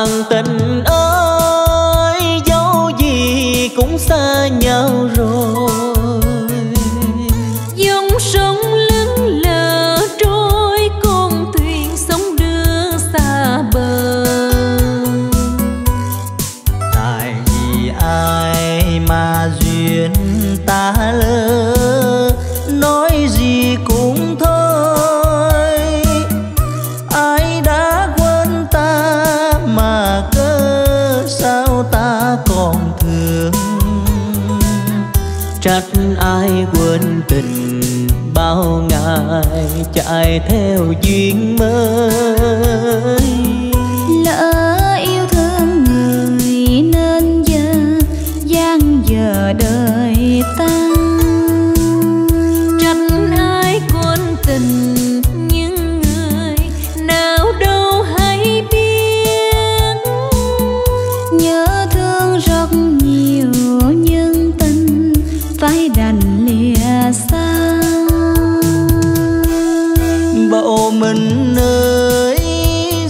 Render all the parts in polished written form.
bạn tình ơi, dẫu gì cũng xa nhau rồi. Dòng sông lững lờ trôi, con thuyền sóng đưa xa bờ. Tại vì ai mà duyên ta lỡ, nói gì cũng thôi. Trách ai quên tình, bao ngày chạy theo duyên mới. Lỡ yêu thương người nên giờ gian giờ đời ta. Trách ai quên tình, những người nào đâu hay biết. Nhớ thương rất nhiều nhưng tình phải đành lìa xa. Bộ mình ơi,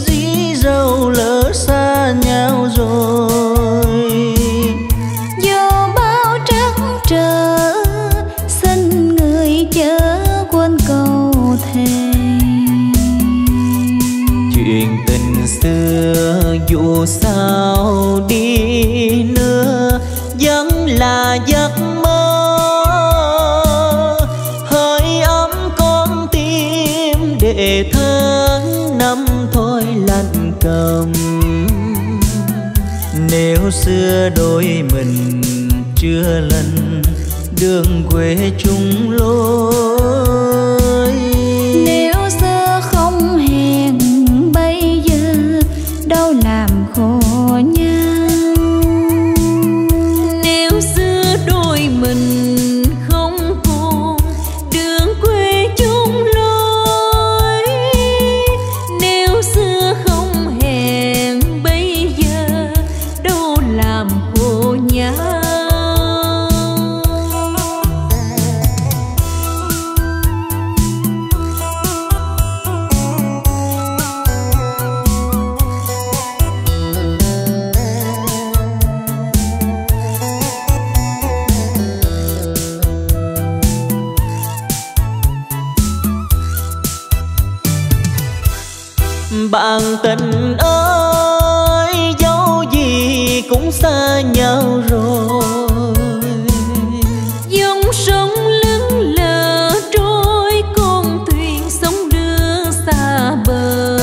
dĩ dầu lỡ xa nhau rồi. Dù bao trắc trở, xin người chớ quên câu thề. Chuyện tình xưa dù sao đi nữa, vẫn là giấc mơ. Để tháng năm thôi lạnh cầm, nếu xưa đôi mình chưa lần đường quê chung lối. Nếu xưa không hẹn bây giờ đâu làm khổ nhau. Nếu xưa đôi mình bạn tình ơi, dẫu gì cũng xa nhau rồi. Dòng sông lững lờ trôi, con thuyền sóng đưa xa bờ.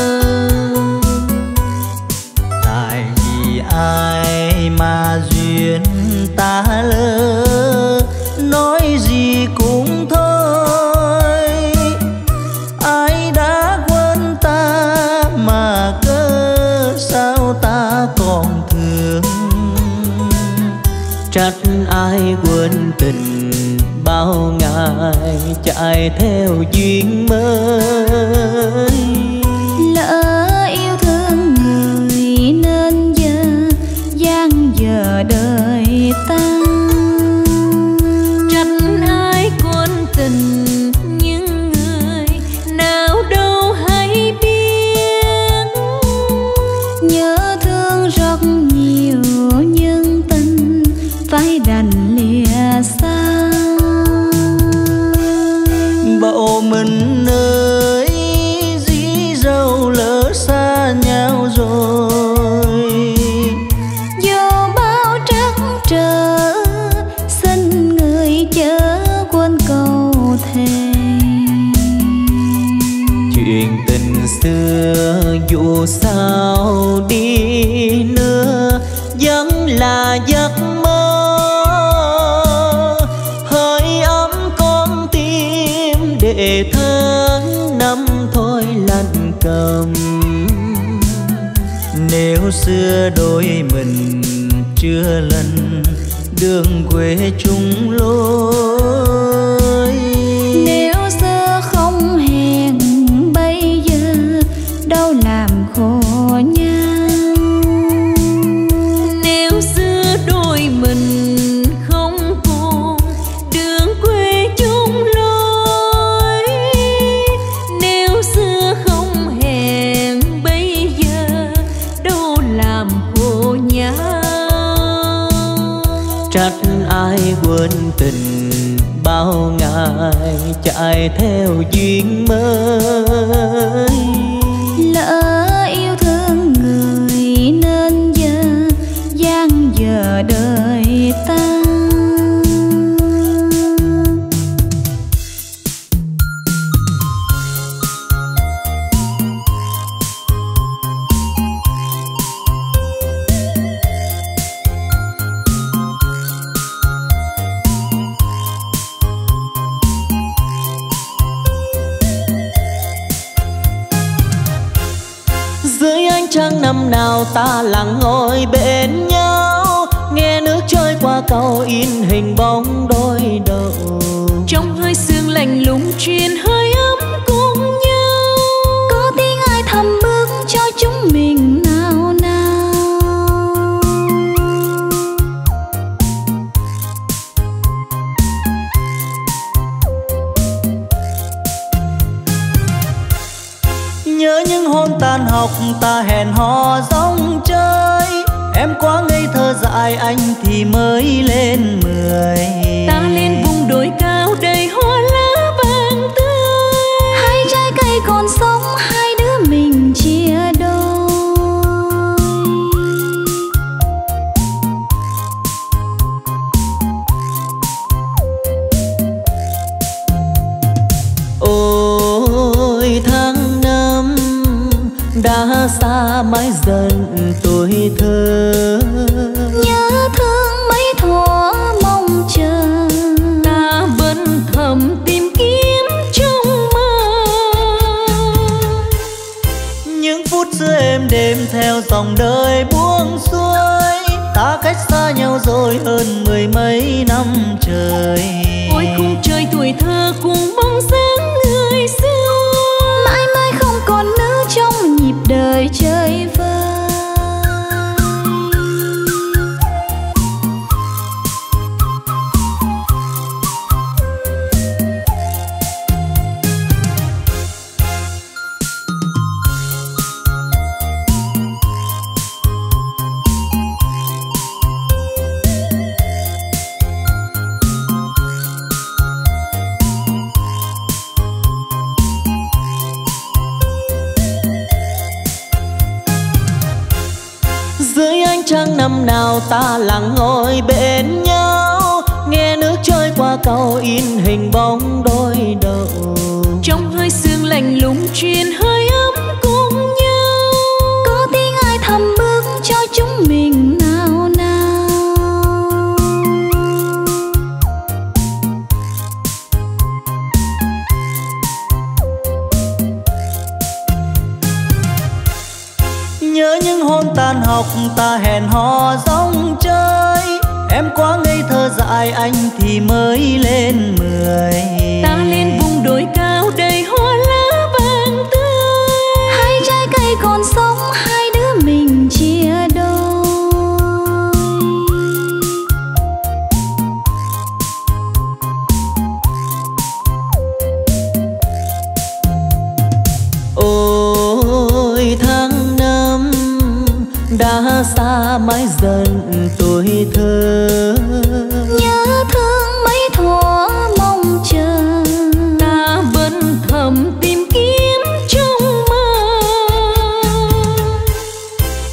Tại vì ai mà duyên ta lỡ, nói gì cũng thôi. Trách ai quên tình, bao ngày chạy theo duyên mới. Lỡ yêu thương người nên giờ gian giờ đời ta. Trách ai quên tình, những người nào đâu hay biết. Nhớ thương rất nhiều nhưng tình phải đành lìa xa. Bộ mình ơi, dĩ dầu lỡ xa nhau rồi. Dù bao trắc trở, xin người chớ quên câu thề. Chuyện tình xưa dù sao đi nữa, vẫn là giấc mơ. Để tháng năm thôi lạnh cầm, nếu xưa đôi mình chưa lần đường quê chung lối. Nếu xưa không hẹn bây giờ đâu làm khổ nhau. Nếu xưa đôi mình bao ngày chạy theo duyên mới. Lỡ yêu thương người nên giờ gian giờ đời ta. Năm nào ta lặng ngồi bên nhau, nghe nước trôi qua cầu in hình bóng đôi đầu. Trong hơi sương lạnh lùng truyền hơi ấm cùng nhau. Có tiếng ai thầm bước cho chúng mình nào nào. Nhớ những hôm tan học ta hẹn hò rong chơi, em quá ngây thơ dại anh thì mới lên 10. Ta lên vùng đồi cao đầy hoa lá vàng tươi, hai trái cây còn sống hai đứa mình chia đôi. Ôi tháng năm đã xa mãi dần tuổi thơ, nhớ thương mấy thuở mong chờ ta vẫn thầm tìm kiếm trong mơ. Những phút giữa em đêm theo dòng đời buông xuôi, ta cách xa nhau rồi hơn mười mấy năm trời. Ôi khung trời tuổi thơ cùng bóng dáng người xưa, mãi mãi không còn nữ trong nhịp đời chơi vơi. Năm nào ta lặng ngồi bên nhau, nghe nước trôi qua cầu in hình bóng đôi đầu. Trong hơi sương lạnh lùng truyền hơi ấm cùng nhau. Có tiếng ai thầm bước cho chúng mình nào nào. Nhớ những hôm tan học ta hẹn hò rong chơi, em quá ngây thơ dại anh thì mới lên 10. Ta lên vùng đồi cao đầy hoa lá vàng tươi, hai trái cây còn sống hai đứa mình chia đôi. Ôi tháng năm đã xa mãi dần tuổi thơ, nhớ thương mấy thuở mong chờ ta vẫn thầm tìm kiếm trong mơ.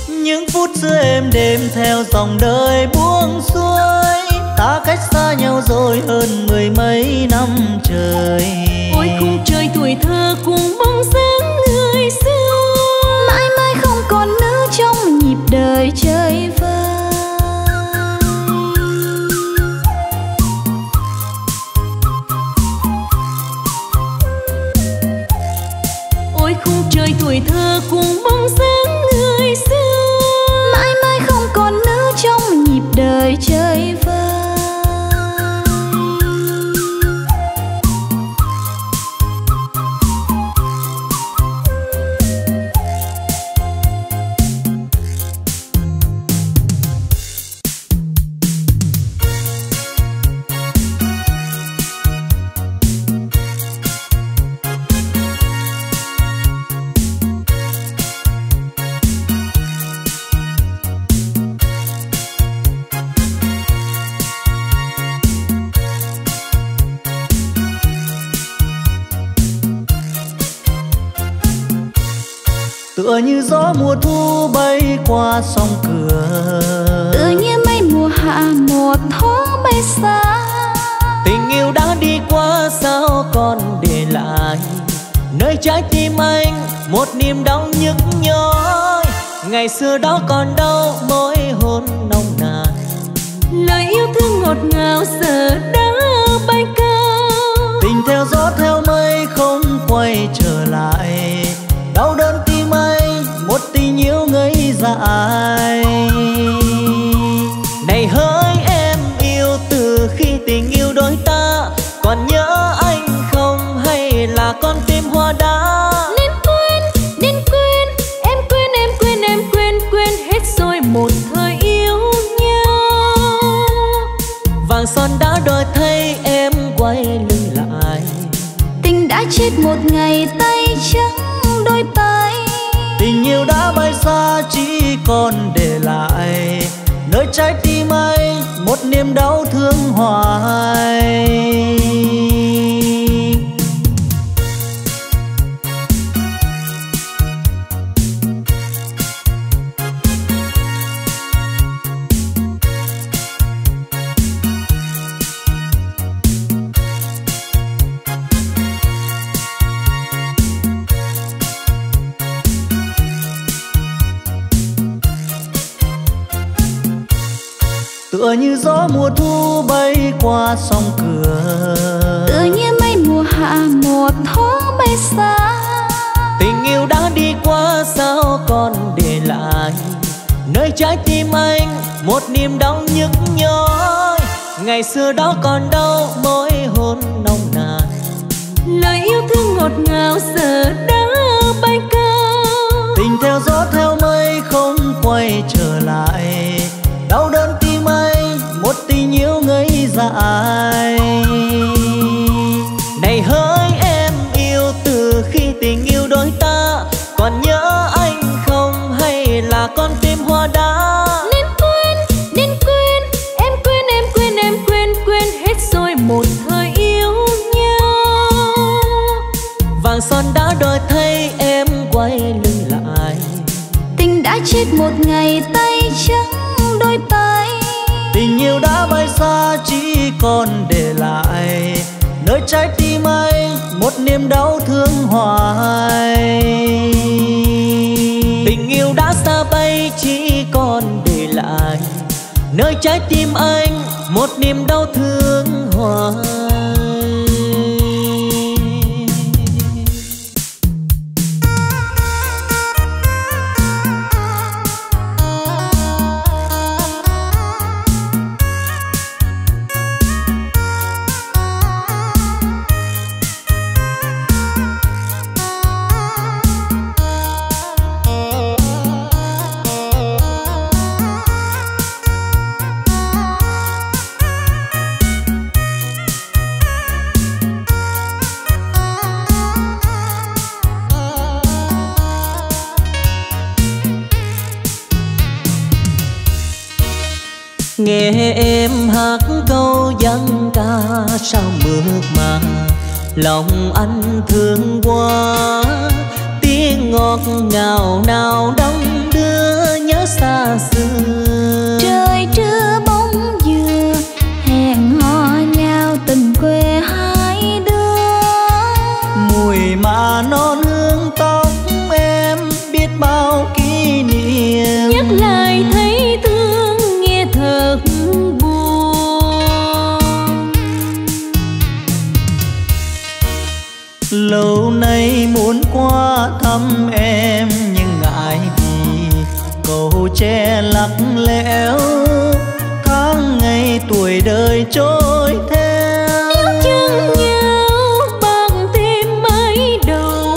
Những phút giữa em đêm theo dòng đời buông xuôi, ta cách xa nhau rồi hơn mười mấy năm trời. Ôi khung trời tuổi thơ cùng bóng dáng người xưa, mãi mãi không còn nữ trong nhịp đời chơi vơi. Ôi khung trời tuổi thơ cùng bóng dáng người xưa, mãi mãi không còn nữ trong nhịp đời chơi vơi. tựa như gió mùa thu bay qua sông cửa, tựa như mây mùa hạ một thó bay xa. Tình yêu đã đi qua sao còn để lại nơi trái tim anh một niềm đau nhức nhói. Ngày xưa đó còn đâu mỗi hôn nồng nàn, lời yêu thương ngọt ngào giờ đã bay cao. Tình theo gió theo mây không quay trở lại, đau đớn tim anh một tình yêu ngây dại. Này hỡi em yêu, từ khi tình yêu đôi ta, còn nhớ anh không hay là con tim hoa đá? Nên quên, em quên, em quên, em quên, quên hết rồi một thời yêu nhau. Vàng son đã đổi thay em quay lưng lại, tình đã chết một ngày tay trắng đôi tay. Tình yêu đã bay xa chỉ còn để lại nơi trái tim anh một niềm đau thương hoài. Tựa như gió mùa thu bay qua sông cửa, tựa như mây mùa hạ một thó bay xa. Tình yêu đã đi qua sao còn để lại nơi trái tim anh một niềm đau nhức nhói. Ngày xưa đó còn đâu mỗi hôn nồng nàn, lời yêu thương ngọt ngào giờ đã bay cao. Tình theo gió theo mây không quay trở lại, đau đớn tim anh một tình yêu ngây dại. Này hỡi em yêu, từ khi tình yêu đôi ta, còn nhớ anh không hay là con tim hoa đá? Nên quên, em quên, em quên, em quên, quên hết rồi một thời yêu nhau. Vàng son đã đổi thay em quay lưng lại, tình đã chết một ngày tay trắng đôi tay. Tình yêu đã bay xa chỉ còn để lại nơi trái tim anh một niềm đau thương hoài. Tình yêu đã xa bay chỉ còn để lại nơi trái tim anh một niềm đau thương hoài. Nghe em hát câu dân ca sao mượt mà, lòng anh thương quá. Tiếng ngọt ngào nào đông đưa nhớ xa xưa, trời trưa bóng dừa hẹn hò nhau tình quê hai đứa. Mùi mà non hương tóc em biết bao kỷ niệm, nhắc lại thấy thương lâu nay muốn qua thăm em nhưng ngại vì cầu tre lặng lẽo. Tháng ngày tuổi đời trôi theo, yêu thương nhau bằng tim mới đầu,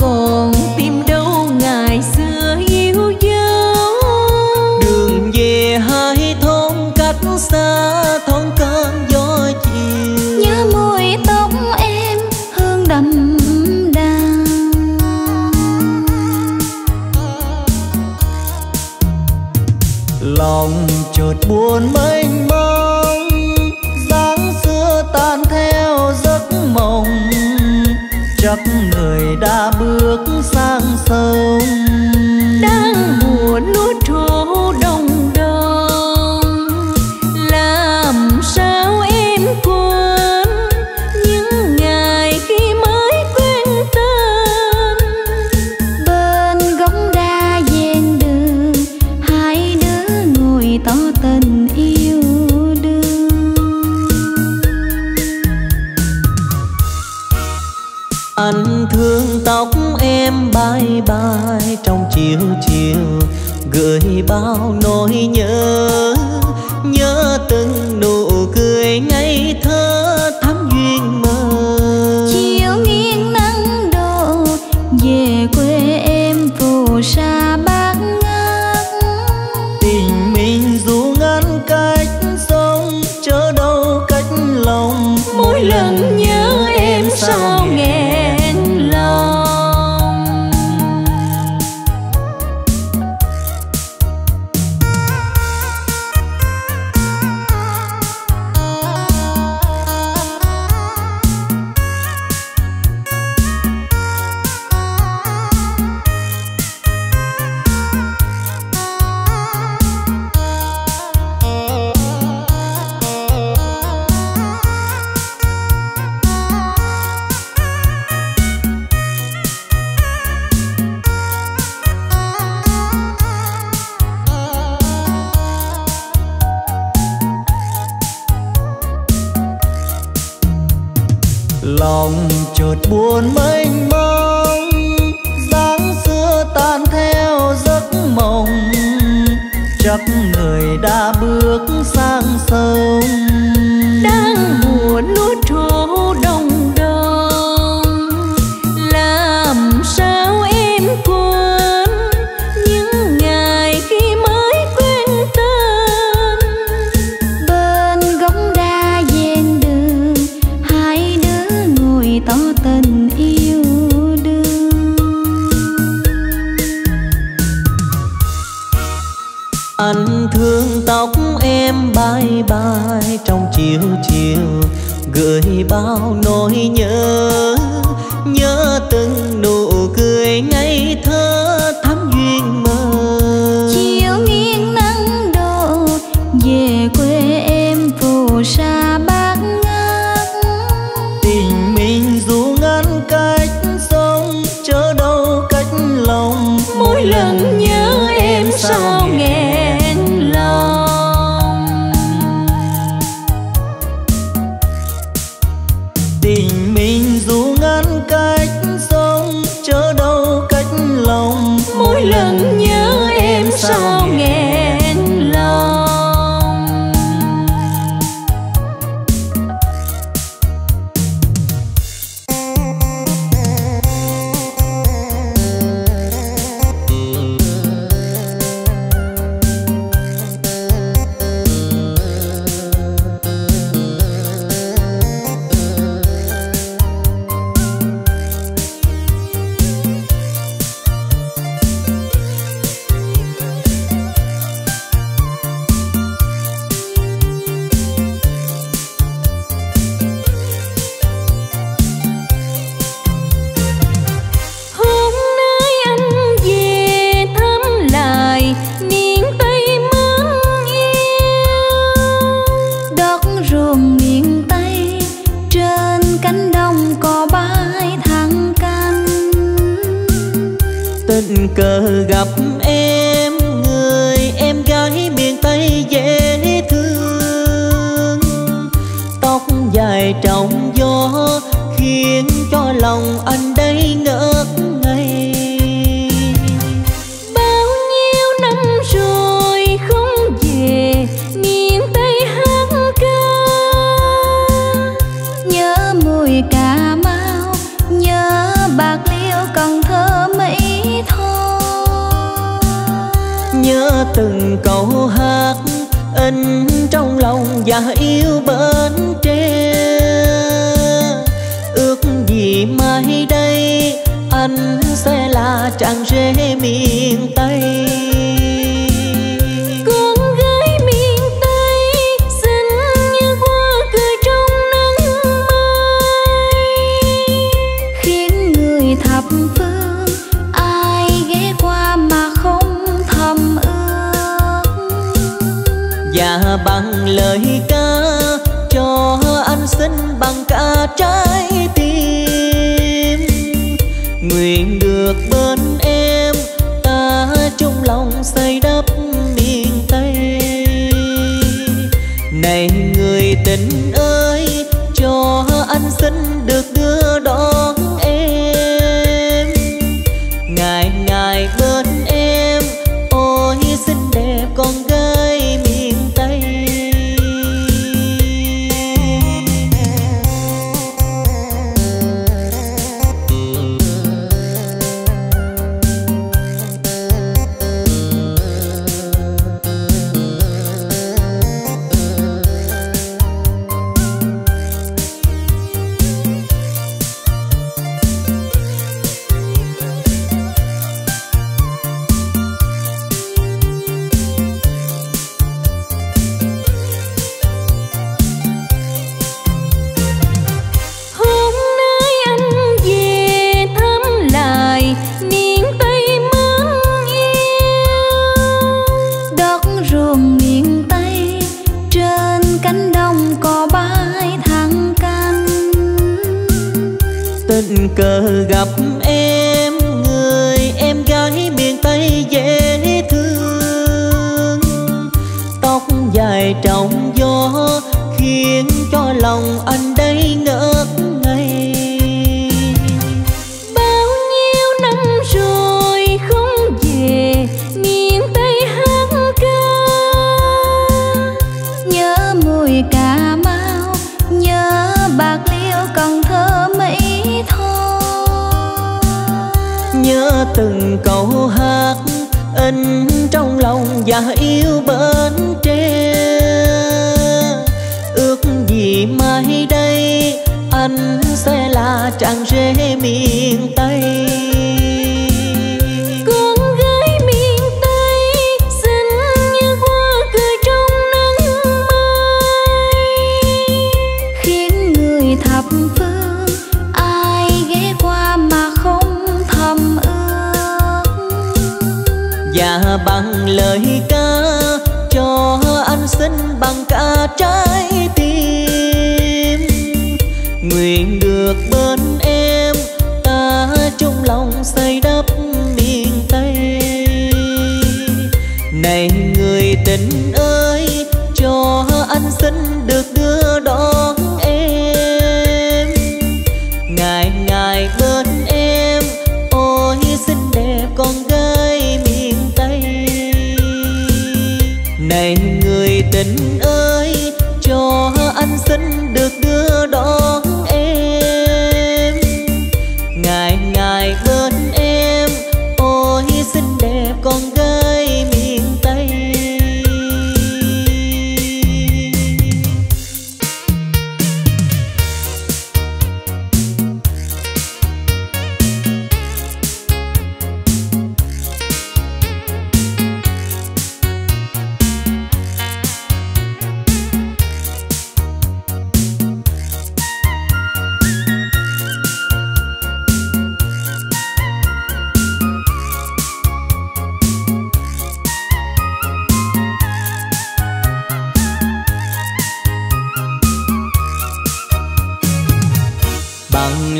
còn tim đâu ngày xưa yêu dấu. Đường về hai thôn cách xa, thôn cơn gió chiều, nhớ môi tóc em hương đậm. Lòng chợt buồn mênh mông, dáng xưa tan theo giấc mộng. Chắc người đã bước sang sông. Anh thương tóc em bay bay trong chiều chiều, gửi bao nỗi nhớ, nhớ từng nụ cười ngây thơ thắm duyên mơ. Chiều nghiêng nắng đổ về quê em phù sa bát ngát, tình mình dù ngăn cách sông chớ đâu cách lòng, mỗi lần nhớ em sao nghe. Lòng chợt buồn mênh mông, dáng xưa tan theo giấc mộng, chắc người đã bước sang sông. Đang mùa lúa trổ đồng đồng, làm sao em quên những ngày khi mới quen tên. Bên gốc đa ven đường, hai đứa tỏ tình yêu đương. Anh thương tóc em bay bay trong chiều chiều, gửi bao nỗi nhớ, nhớ từng nụ cười ngây thơ thắm duyên mơ. Chiều nghiêng nắng đổ về quê em phù sa bát ngát, tình mình cách sông chớ đâu cách lòng, mỗi lần nhớ em sao nghẹn lòng. Tình mình dù ngăn cách sông chớ đâu cách lòng, mỗi lần nhớ em sao nghẹn lòng. Tình cờ gặp em, người em gái miền Tây dễ thương, tóc dài trong gió khiến cho lòng anh đây ngỡ ngây. Bao nhiêu năm rồi không về miền Tây hát ca, nhớ mùi Cà Mau, nhớ Bạc Liêu Cần Thơ Mỹ, nhớ từng câu hát in trong lòng và yêu Bến Tre. Ước gì mai đây anh sẽ là chàng rể miền Tây. Con gái miền Tây xinh như hoa cười trong nắng mai, khiến người thập phương ai ghé qua mà không thầm ước. Và bằng lời ca cho anh xin bằng cả trái tim, nguyện được bên em ta chung lòng xây đắp miền Tây. Này người tình ơi, cho anh xin được đưa đón em. tình cờ gặp em, người em gái miền Tây dễ thương. Tóc dài trong gió khiến cho lòng anh đây ngỡ ngây. Bao nhiêu năm rồi không về miền Tây hát ca, nhớ mùi Cà Mau, nhớ Bạc Liêu còn thơ mấy thôi. Nhớ từng câu hát in trong lòng và yêu Bến Tre. Mai đây anh sẽ là chàng rể miền Tây. Con gái miền Tây xinh như hoa cười trong nắng mai, khiến người thập phương ai ghé qua mà không thầm ước. Và bằng lời ca cho anh xin bằng cả trái tim, nguyện được bên em ta chung lòng xây đắp miền Tây. Này người tình ơi, cho anh xin được đưa đón em, ngày ngày bên em, ôi xinh đẹp con gái miền Tây. Này người tình ơi, cho anh xin được đưa đón em, ngày ngày bên em, ôi xinh đẹp con gái miền Tây.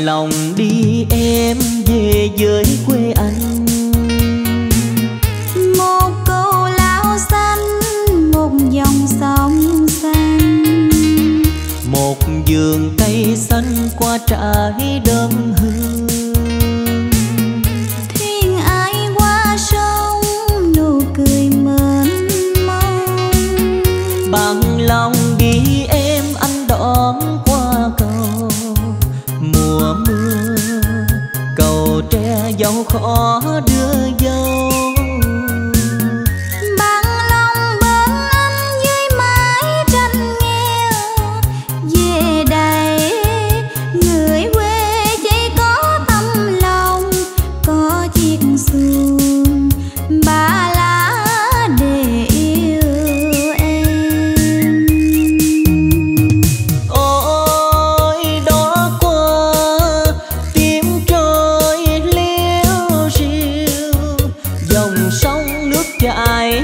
Lòng đi em về với quê anh, một câu lao xanh, một dòng sông xanh, một vườn cây xanh qua trải đơm hương. Thuyền ai qua sông nụ cười mến mong, bằng lòng đi em anh đón qua cầu. Mùa mưa cầu tre dẫu khó đưa dâu, bằng lòng bên anh dưới mái tranh nghèo. Về đây người quê chỉ có tấm lòng, có chiếc xuồng ba lá để yêu em. Ôi đó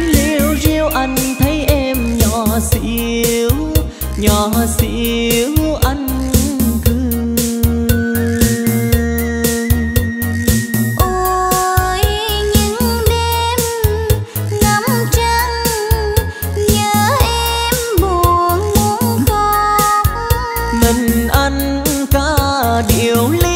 liêu riêu anh thấy em nhỏ xíu anh thương. Ôi những đêm ngắm trăng nhớ em buồn muốn khóc, mình anh cả điều lý.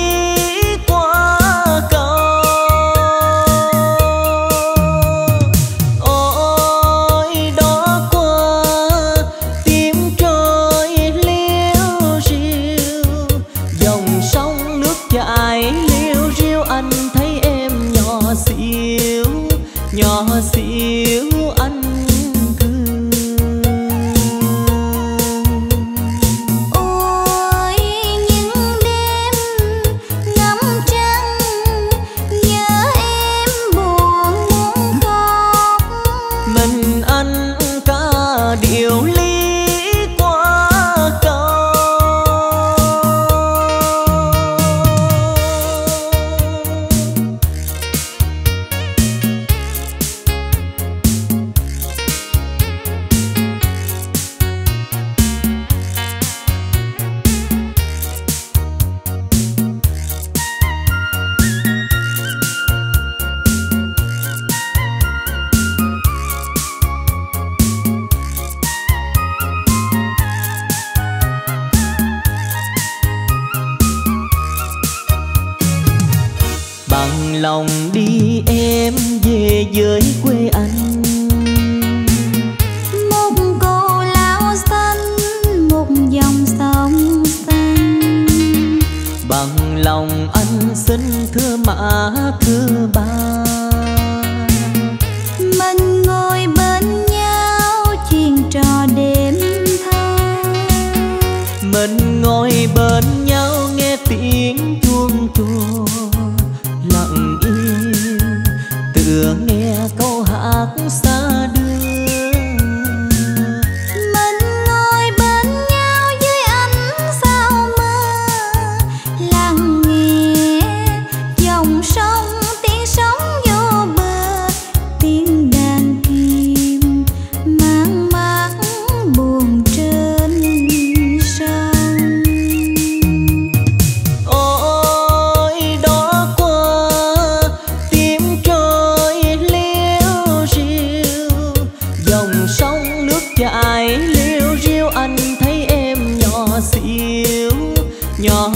Nhỏ xíu anh thương. Ôi những đêm lòng đi em về với quê anh. Một cô lão xanh, một dòng sông xanh. Bằng lòng anh xin thưa mã thưa ba. Mình ngồi bên nhau chuyện trò đêm thâu. Mình ngồi bên nhau nghe tiếng chuông chùa. Lặng yên tựa nghe câu hát xa đưa. Mình ngồi bên nhau với ánh sao mơ. Lặng nghe dòng sông tiếng sóng vô bờ. Tiếng đàn kim mang mát buồn trên sông. Ôi đó qua tim trôi liêu riêu. Dòng sông nước chảy liêu riêu. Anh thấy em nhỏ xíu anh.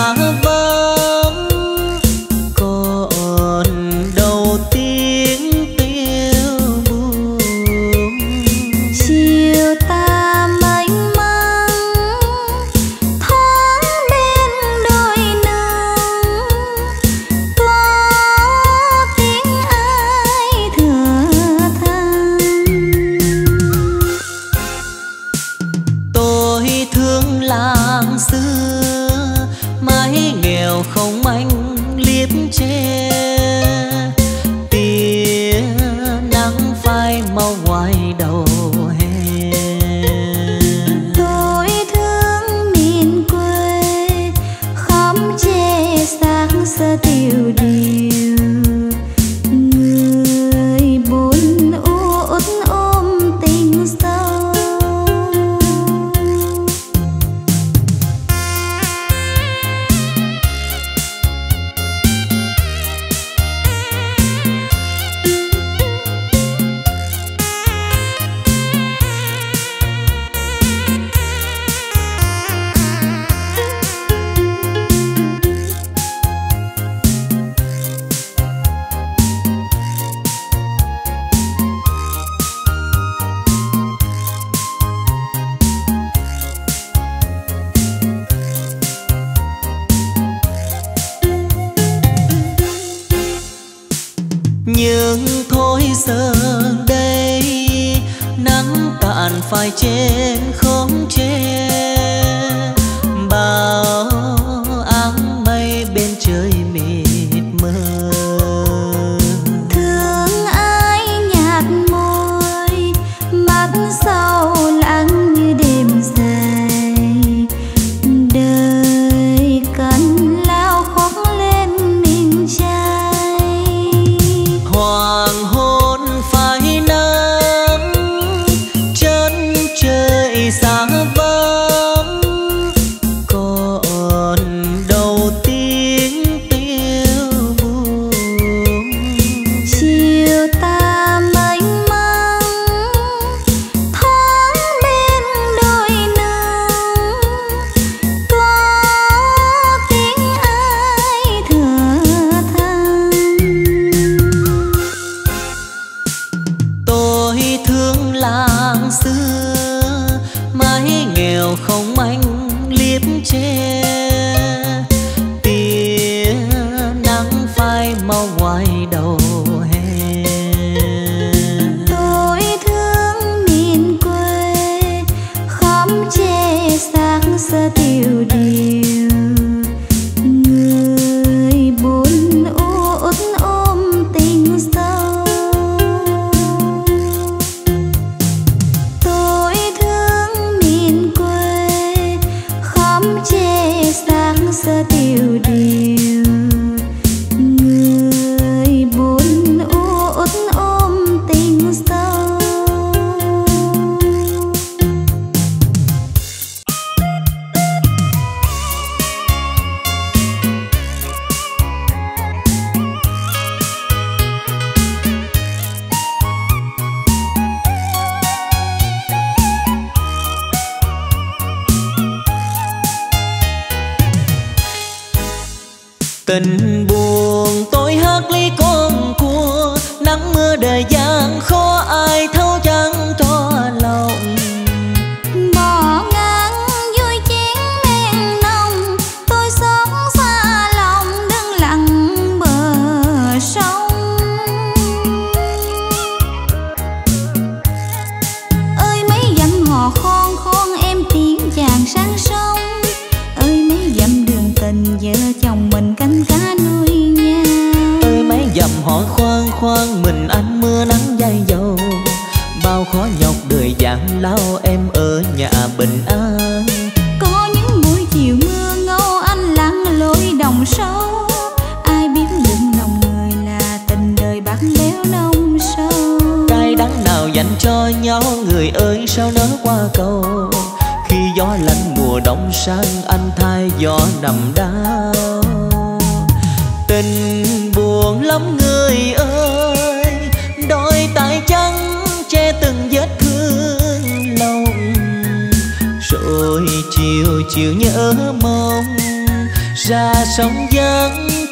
Xa vời Ly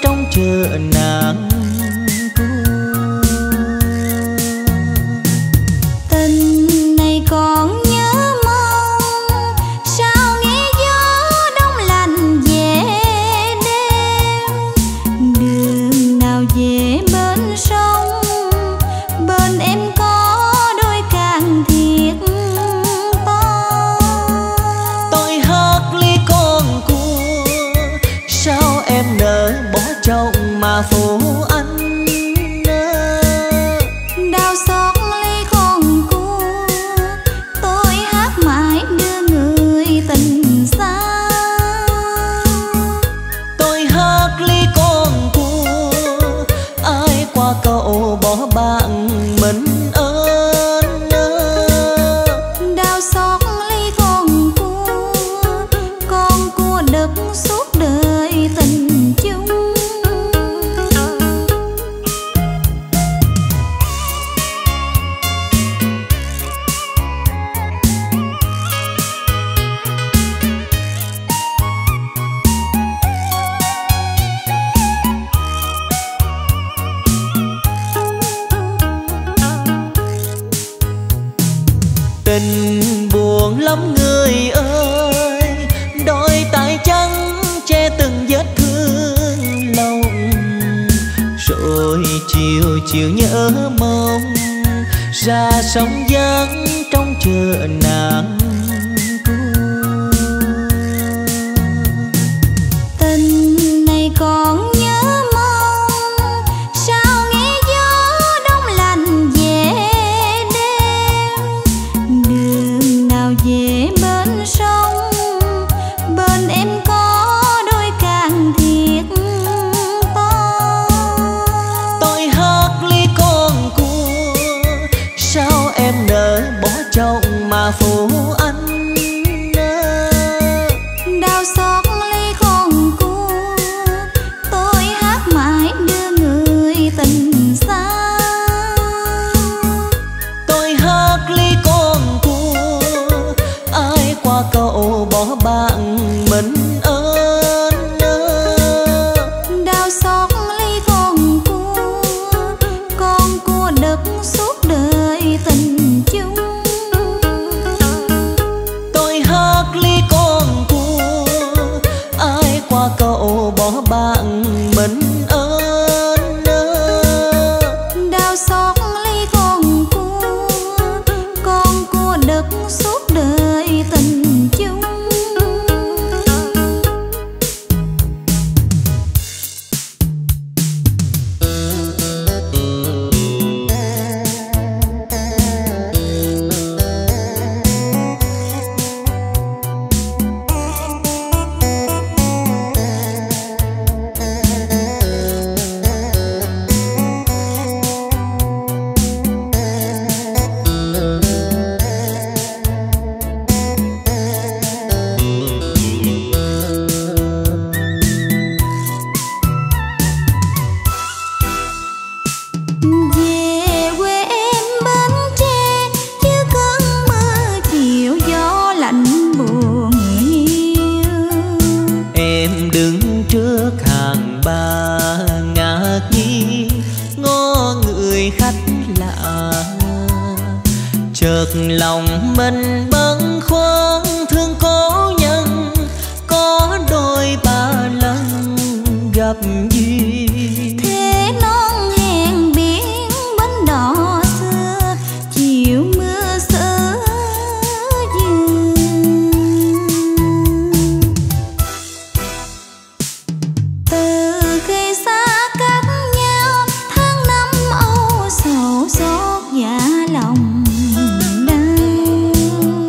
con cua đó cậu bỏ bạn mình ơn đau xót lấy con cua đập suốt đời tình chung. Tình buồn lắm người ơi, đôi tay trắng che từng vết thương lòng, rồi chiều chiều nhớ mong ra sóng vắng trong chợ nàng. Tình này còn nhớ mong sao nghe gió đông lạnh về đêm, đường nào về bên sông bên em có đôi càng thiệt to. Tôi hát ly con cua sao em nỡ bỏ chồng mà phụ anh, đau xót ly con cua tôi hát mãi đưa người tình xa. Tôi hát ly con cua ai qua cậu bỏ bạn mình ơn đau xót ly con cua đập suốt đời tình chung. Tôi hát ly con cua ai qua cậu bỏ bạn mình ơn đau xót ly con cua đập suốt đời tình chung. Chợt lòng mình bâng khuâng thương cố nhân, có đôi ba lần gặp duyên. Thế non hẹn biển bến đỏ xưa, chiều mưa sớ dừng. Từ khi xa cách nhau, tháng năm âu sầu xót dạ lòng.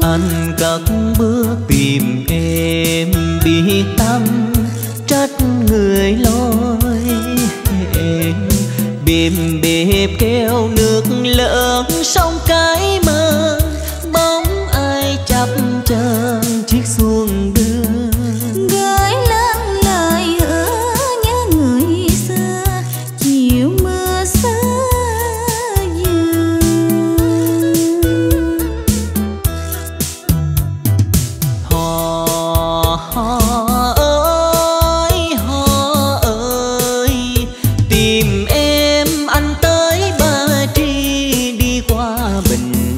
Anh cất bước tìm em biết tâm trách người lối em, bìm bếp kéo nước lớn sông cái mơ bóng ai chập chờn chiếc xuồng đưa. Gửi lớn lời hứa nhớ người xưa, chiều mưa xưa tìm em anh tới Ba Tri đi qua Bình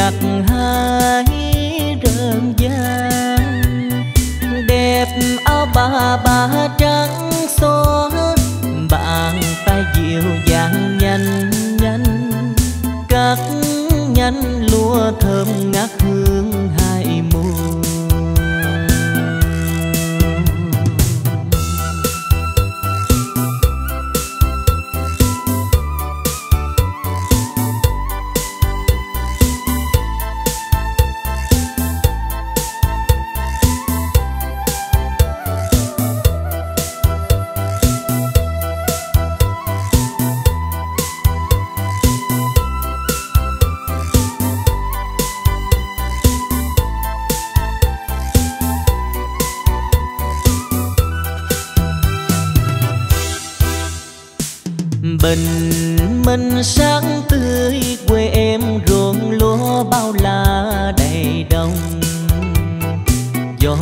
gặt hái rơm giá bà trắng xóa, bàn tay dịu dàng nhanh nhanh cắt nhánh lúa thơm ngát hương hai mùa. Bình minh sáng tươi quê em, ruộng lúa bao la đầy đồng. Gió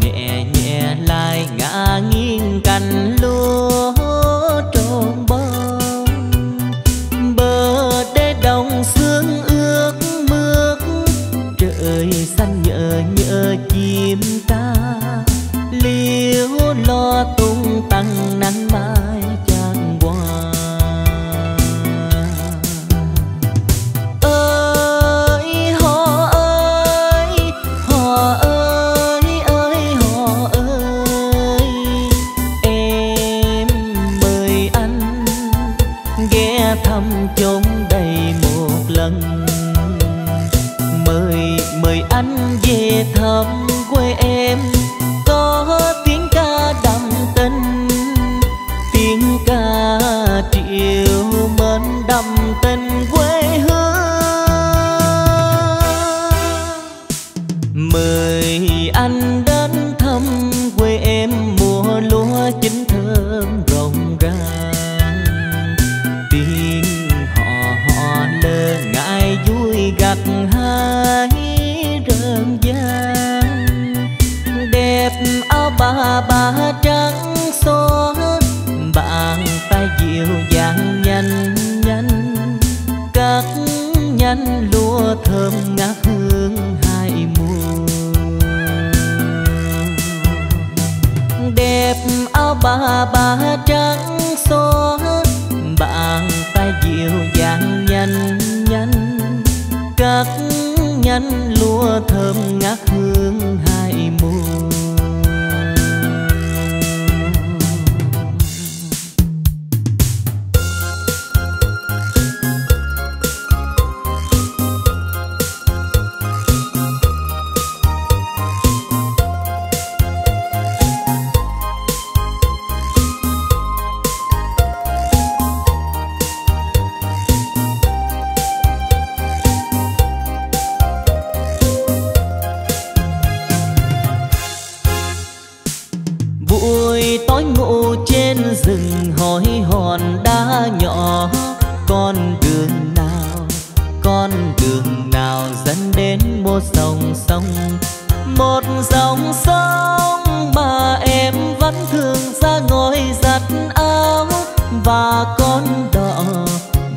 nhẹ nhẹ lại ngã nghiêng cành lúa trộn bông. Bờ đê đồng sương ướt mướt, trời xanh nhờ nhờ chim ca liễu lo tung tăng nắng mai. Bà trắng xóa, bàn tay dịu dàng nhanh nhanh cắt nhánh lúa thơm ngát hương hai mùa. Đẹp áo bà trắng xóa, bàn tay dịu dàng nhanh nhanh cắt nhánh lúa thơm ngát hương hai mùa. Rừng hỏi hòn đá nhỏ, con đường nào dẫn đến một dòng sông mà em vẫn thường ra ngồi giặt áo, và con đò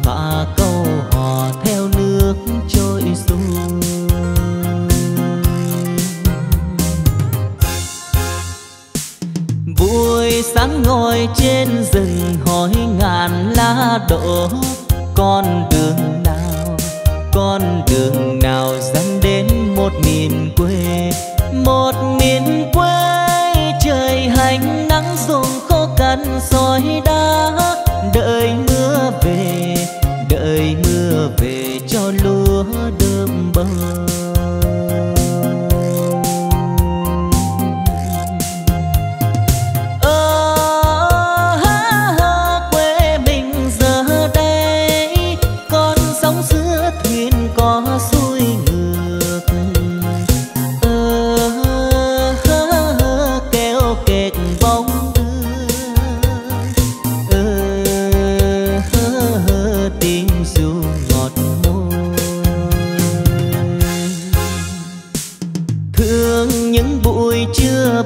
và câu hò theo nước trôi xuôi. Buổi sáng ngồi trên rừng hỏi ngàn lá đổ, con đường nào dẫn đến một miền quê trời hành nắng ruộng khô cằn sỏi đá, đợi mưa về cho lúa đơm bông.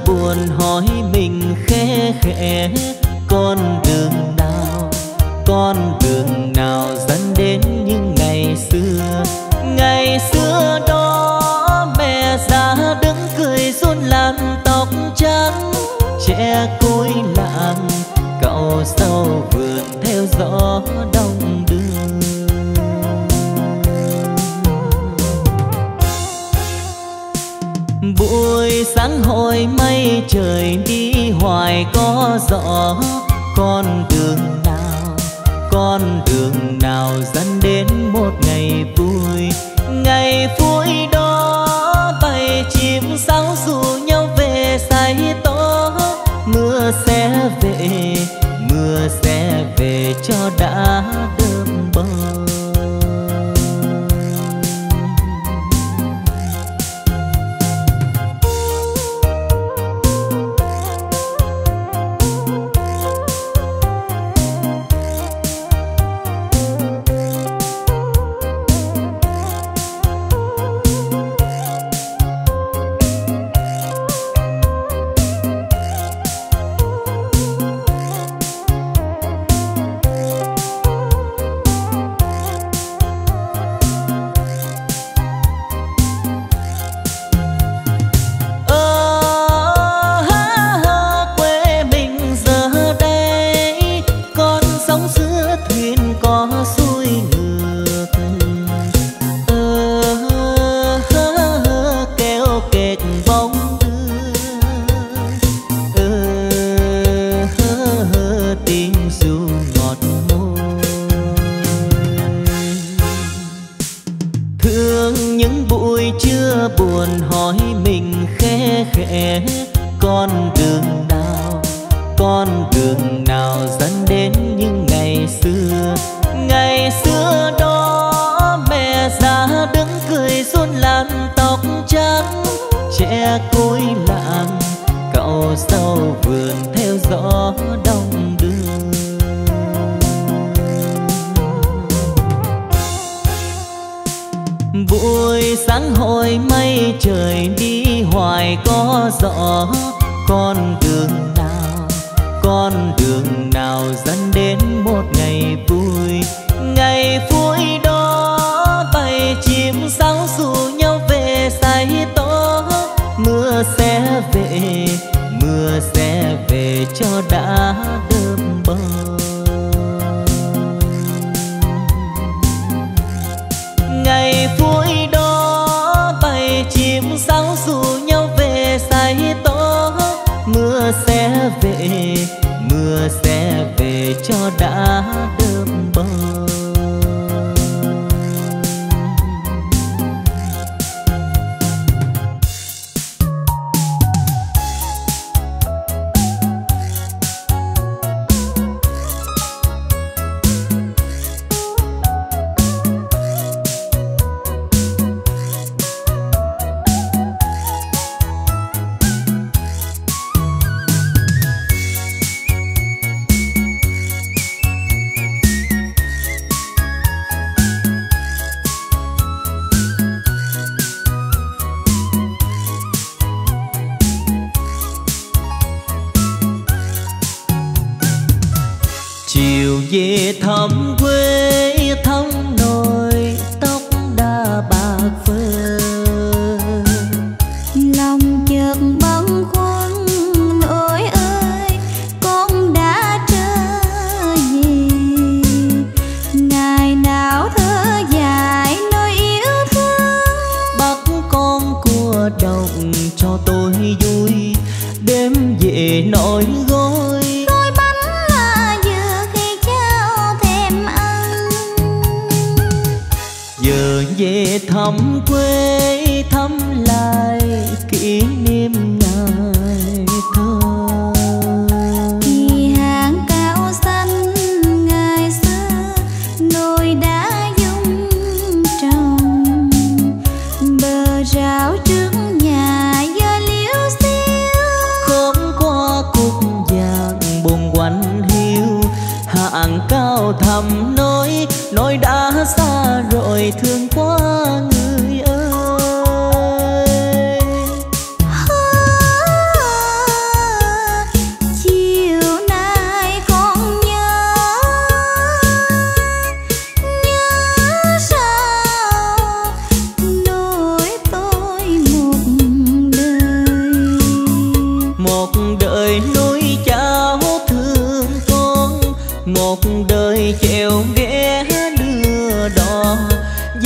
Buồn hỏi mình khẽ khẽ, con đường nào dẫn đến những ngày xưa đó mẹ già đứng cười run làm tóc trắng. đông đưa. Buổi sáng hồi mây trời đi hoài có gió, con đường nào dẫn đến một ngày vui đó. Bầy chim sáo rủ nhau về say tố, mưa sẽ về cho đã đơm bờ.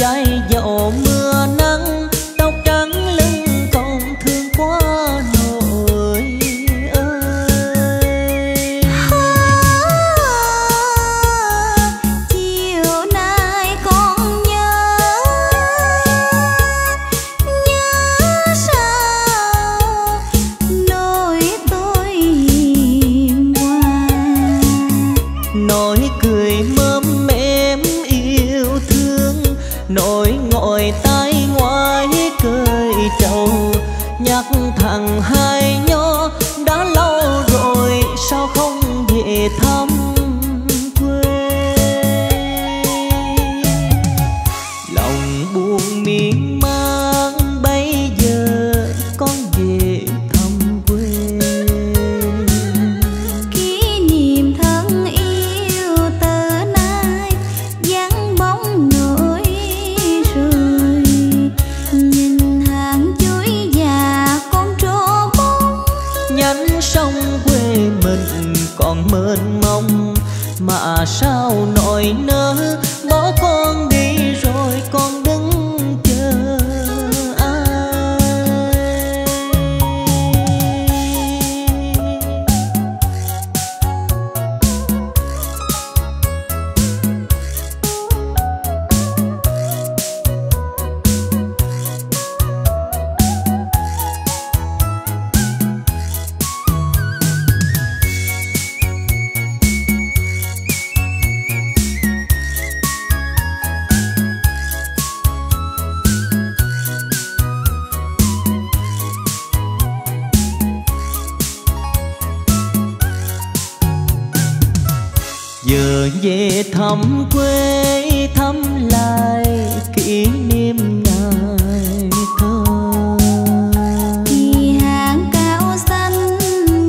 dài dạo mưa nắng, tóc trắng lưng cong thương quá Nội ơi. Chiều nay con nhớ sao nỗi tôi hiền hoa, nỗi cười mớm mém yêu thương, nỗi ngồi tay ngoài cười trầu, nhắc thằng hai nhó đã lâu rồi sao không về thăm quê. Lòng buồn miên man bây giờ con về thăm quê, kỷ niệm thân yêu từ nay vắng bóng nỗi rồi. Nhìn hàng chuối già con trổ bóng, nhánh sông quê mình còn mênh mông, mà sao nỗi nhớ bỏ con đi rồi con giờ về thăm quê, thăm lại kỷ niệm ngày thơ. Thì hàng cao xanh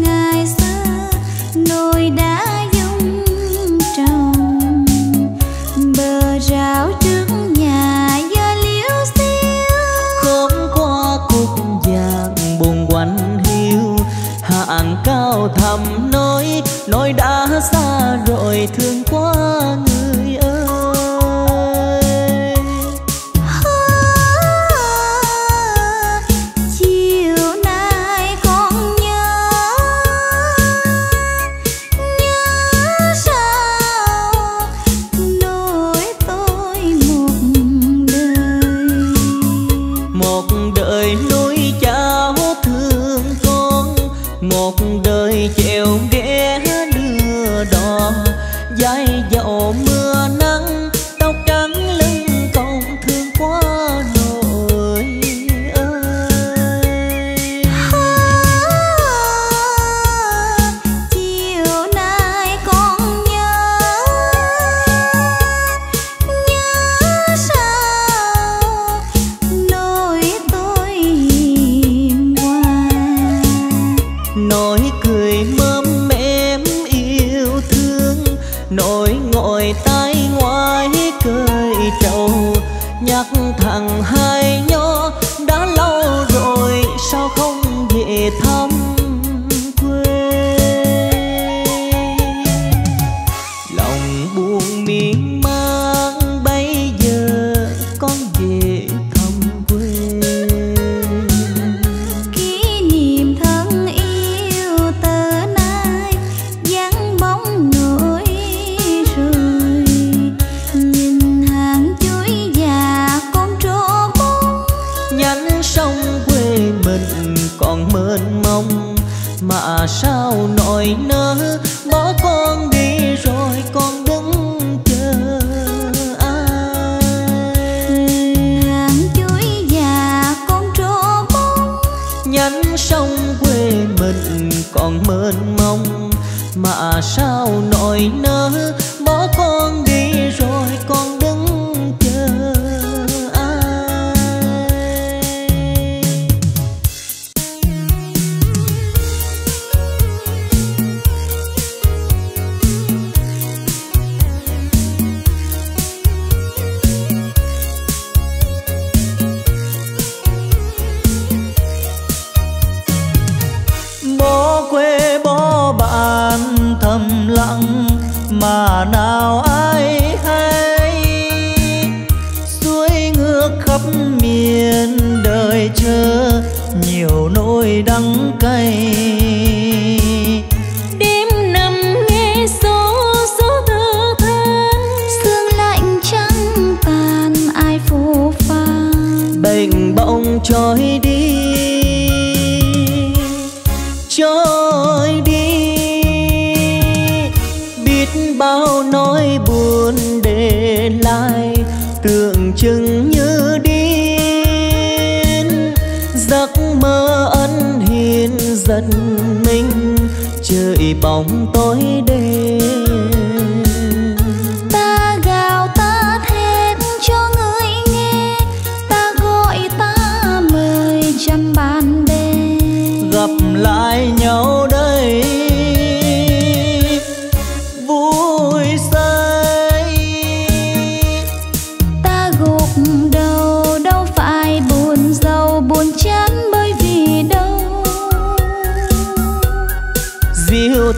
ngày xưa nồi đá dung trồng, bờ rào trước nhà giờ liễu xiêu, khóm qua cúc vàng buồn quanh hiu. Hàng cao thầm nói đã xa rồi thương quá người ơi. Chiều nay con nhớ sao nỗi tôi một đời nuôi cháu thương con, một đời chèo ghé đưa đò dài dạo mưa nắng, tóc trắng lưng cong thương quá Nội ơi. Chiều nay con nhớ sao nỗi tôi hiền hoa, nỗi cười mớm mém yêu thương, nỗi ngồi tay ngoài cười trầu, nhắc thằng hai nhó đã lâu rồi sao không về thăm quê. Lòng buồn miên man bây giờ con về thăm quê, kỷ niệm thân yêu từ nay vắng bóng nỗi rồi. Nhìn hàng chuối già con trổ bóng, nhánh sông quê mình còn mênh mông, nhớ nhiều nỗi đắng cay. Đêm nằm nghe số thơ thơ, sương lạnh trắng tàn ai phù pha, bệnh bỗng trôi đi, trôi đi. Biết bao nỗi buồn để lại, tưởng chừng như điên, giấc mơ ân hiền giật mình trời bóng tối đêm. Ta gào ta thét cho người nghe, ta gọi ta mời trăm bạn bè gặp lại nhau đây.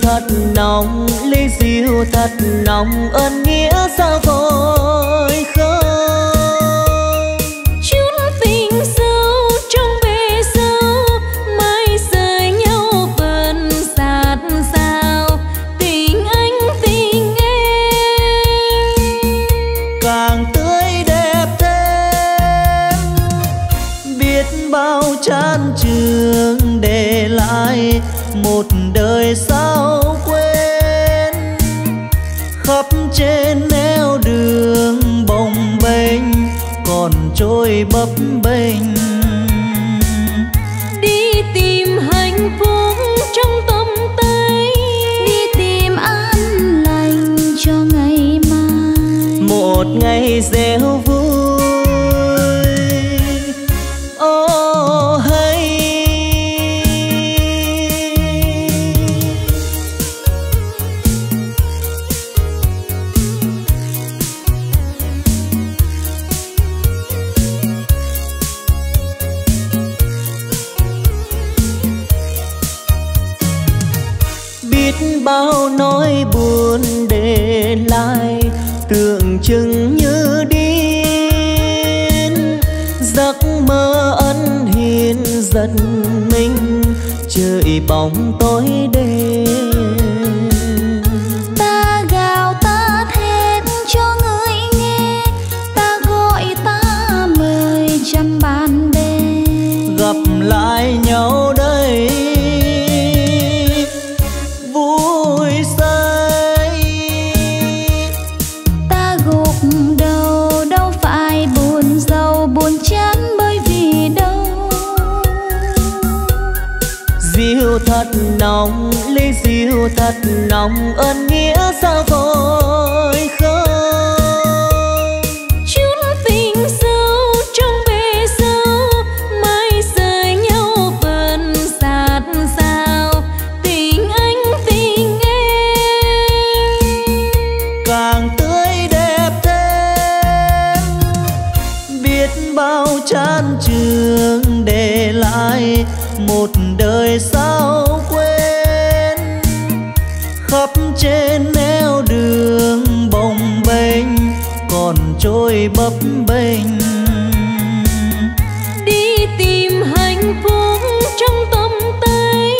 Thật nồng ly rượu thật nồng, ơn nghĩa sao vội không chút tình sâu trong bể sâu, mai rời nhau vẫn sát sao tình anh tình em càng tươi đẹp thêm. Biết bao chán trường để lại một đời sao quên, khắp trên nẻo đường bồng bềnh còn trôi bấp bênh. Đi tìm hạnh phúc trong tâm tay, đi tìm an lành cho ngày mai, một ngày gieo vui. Oh, bao nỗi buồn để lại, tưởng chừng như điên, giấc mơ ân hiền giật mình trời bóng tối đêm. Ta gào ta thét cho người nghe, ta gọi ta mời trăm bạn bè gặp lại nhau đây. Rượu thật nồng ly rượu thật nồng, ơn nghĩa sao vội không chút tình sâu trong bể sâu, mai rời nhau vẫn sát sao tình anh tình em càng tươi đẹp thêm. Biết bao chán trường để lại một đời sao quên, khắp trên nẻo đường bồng bềnh còn trôi bấp bênh. Đi tìm hạnh phúc trong tâm tay,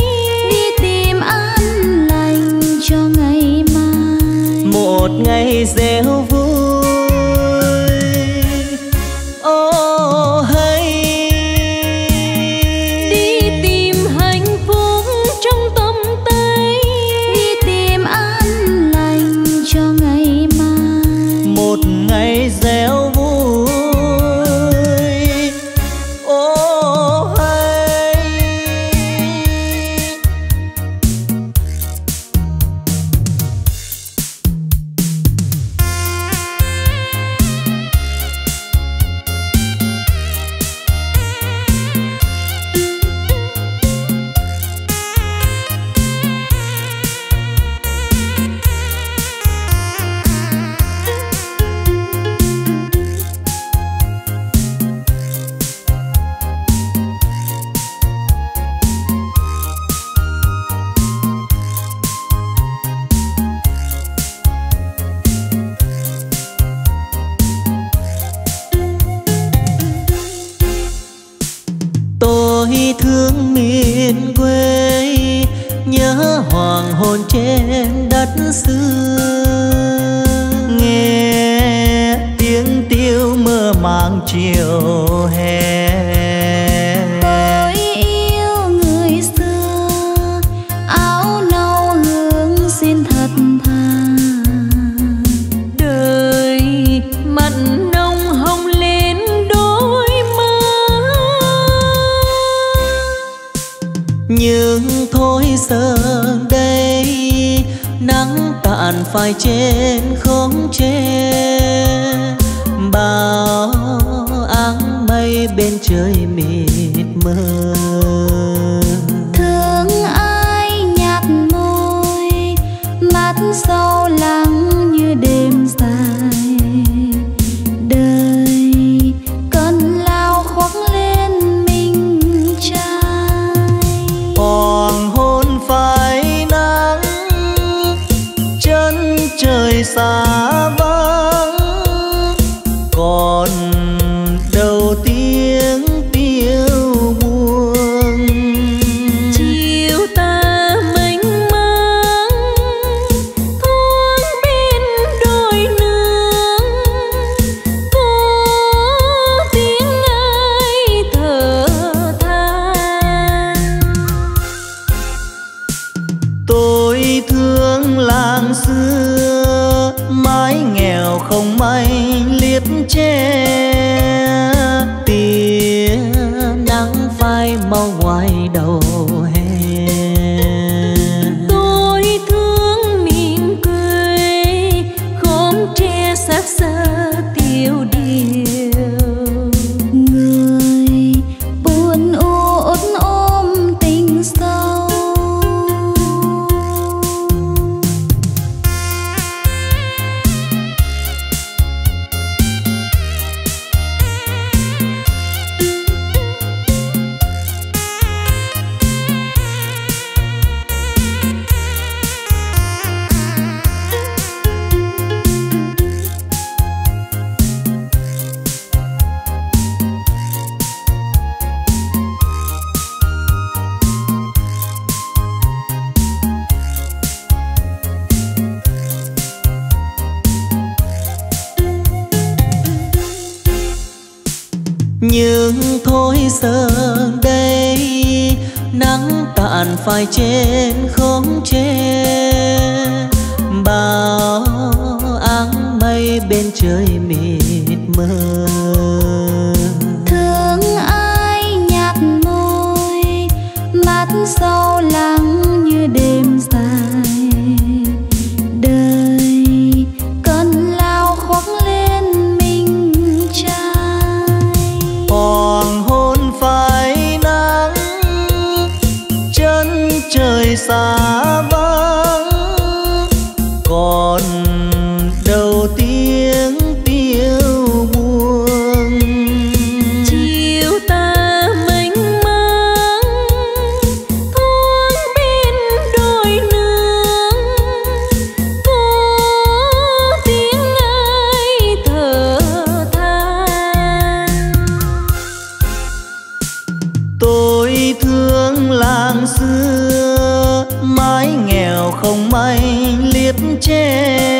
đi tìm an lành cho ngày mai, một ngày gieo vui. Oh, hay gieo vui. Oh, hay vì thương miền quê, nhớ hoàng hôn trên đất xưa. Nghe tiếng tiêu mơ màng chiều hè, tôi yêu người xưa áo nâu hương xin thật thà. Đời mặn nông hồng lên đôi má, nhưng thôi giờ đây nắng tàn phai trên khóm tre, bao áng mây bên trời mịt mờ. Thương ai nhạt môi mắt sâu lắng như đêm dài, đời cơn lao khoác lên mình trai. Hoàng hôn phai nắng chân trời xa vắng, còn đâu tiếng tiêu buồn. Chiều ta mênh mang thôn bên đồi nương, có tiếng ai thở than. Tôi thương làng xưa mái nghèo không may liếc che, tia nắng phai mau ngoài đầu hè. Tôi thương miền quê khóm tre xác xơ tiêu điều, người buồn u uất ôm tình sâu. Nhưng thôi giờ đây nắng tàn phai trên khóm tre, bao áng mây bên trời mịt mờ. Thương ai nhạt môi mắt sâu lắng như đêm dài, trời xa vắng, còn đâu tiếng tiêu buồn. Chiều ta mênh mang thôn bên đồi nương, có tiếng ai thở than. Tôi thương làng xưa mái nghèo không may liếc che,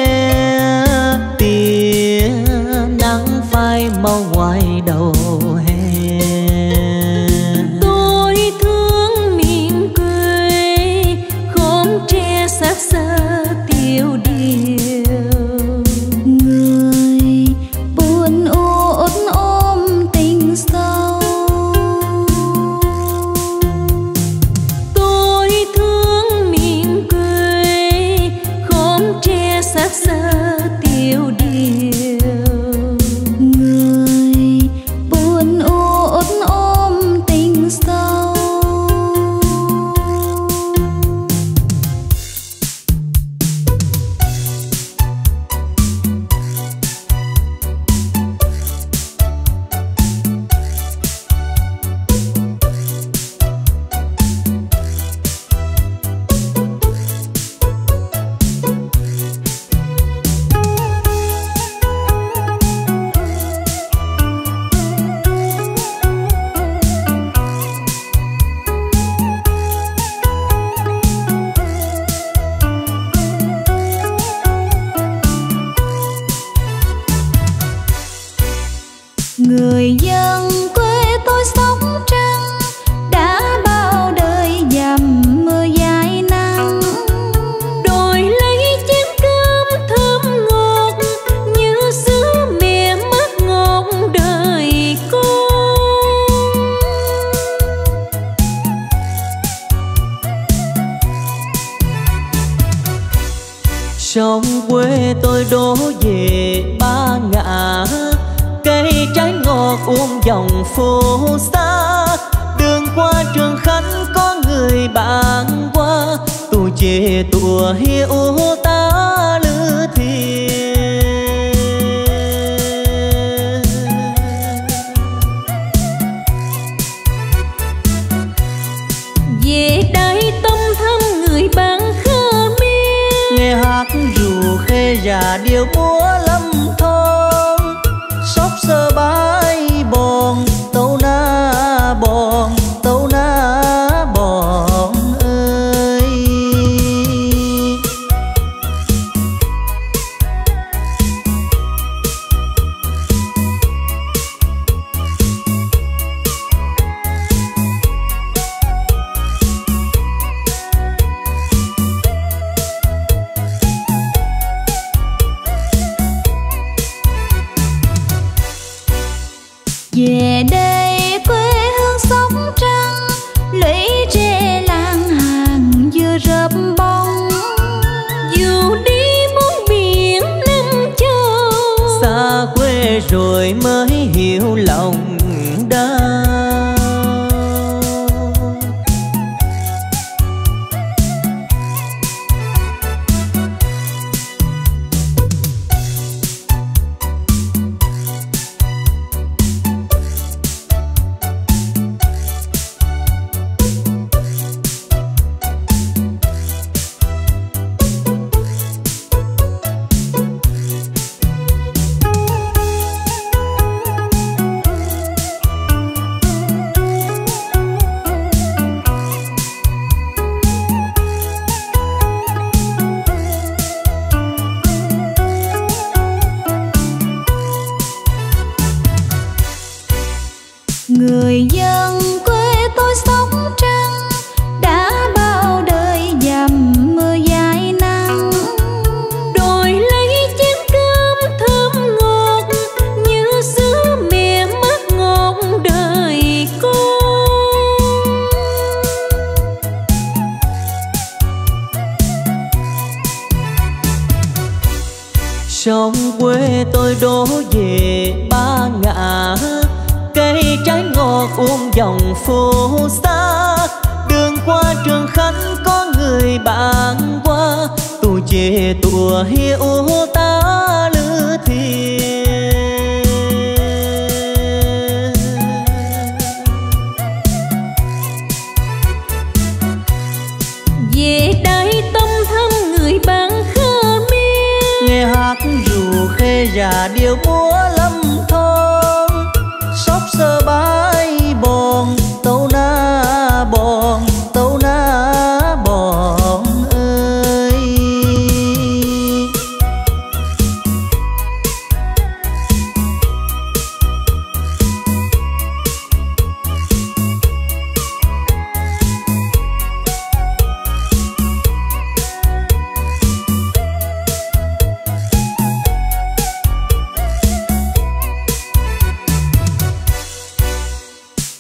tia nắng phai mau ngoài đầu hè. Tôi thương miền quê khóm tre xác xơ tiêu điều, người buồn u uất ôm tình sâu. Sơ tiêu điều, người buồn Người dân quê tôi Sóc Trăng đã bao đời dầm mưa dài nắng, đổi lấy chén cơm thơm ngọt như xứ mẹ mất ngọt đời con. Sông quê tôi đổ về Ba Ngã, cây trái ngọt uống dòng phố xa. Đường qua Trường Khánh có người bạn qua, tôi về tùa hiểu ta lứa thiệt. Về đây tâm thân người bạn khơ mi, nghe hát dù khê già điệu múa lâm thôn. Sóc Sơ Bãi Bòn Tâu Na Bòn, Tâu Na Bòn ơi. Về đây quê hương Sóc Trăng, lũy tre làng hàng dưa rớp bông. Dù đi bốn biển năm châu, xa quê rồi mới hiểu lòng đau. Người dân quê tôi Sóc Trăng đã bao đời dầm mưa dài nắng, đổi lấy chén cơm thơm ngọt như xứ mẹ mất ngọt đời con. Sông quê tôi đổ về Ba Ngã, cây trái ngọt uống dòng phố xa. Đường qua Trường Khánh có người bạn qua, tôi về tùa hiểu ta lứa thiệt. Về đây tâm thân người bạn khơ mi, nghe hát dù khê già điệu múa lâm thôn. Sóc Sơ Bãi Bòn Tâu Na Bòn, Tâu Na Bòn ơi.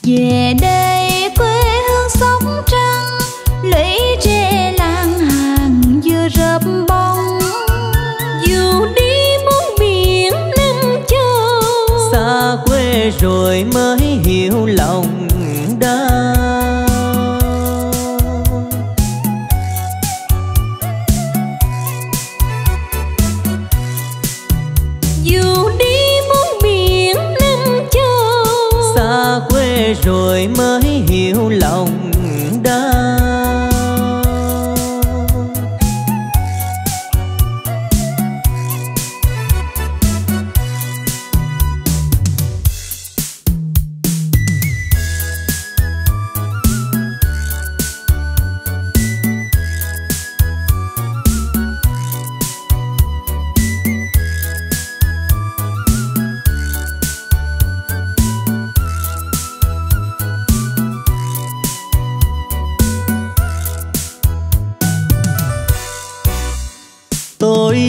Về đây quê hương Sóc Trăng, lũy tre làng hàng dưa rớp bông. Dù đi bốn biển năm châu, xa quê rồi mới hiểu lòng đau. Dù đi bốn biển năm châu, xa quê rồi mới hiểu lòng đau.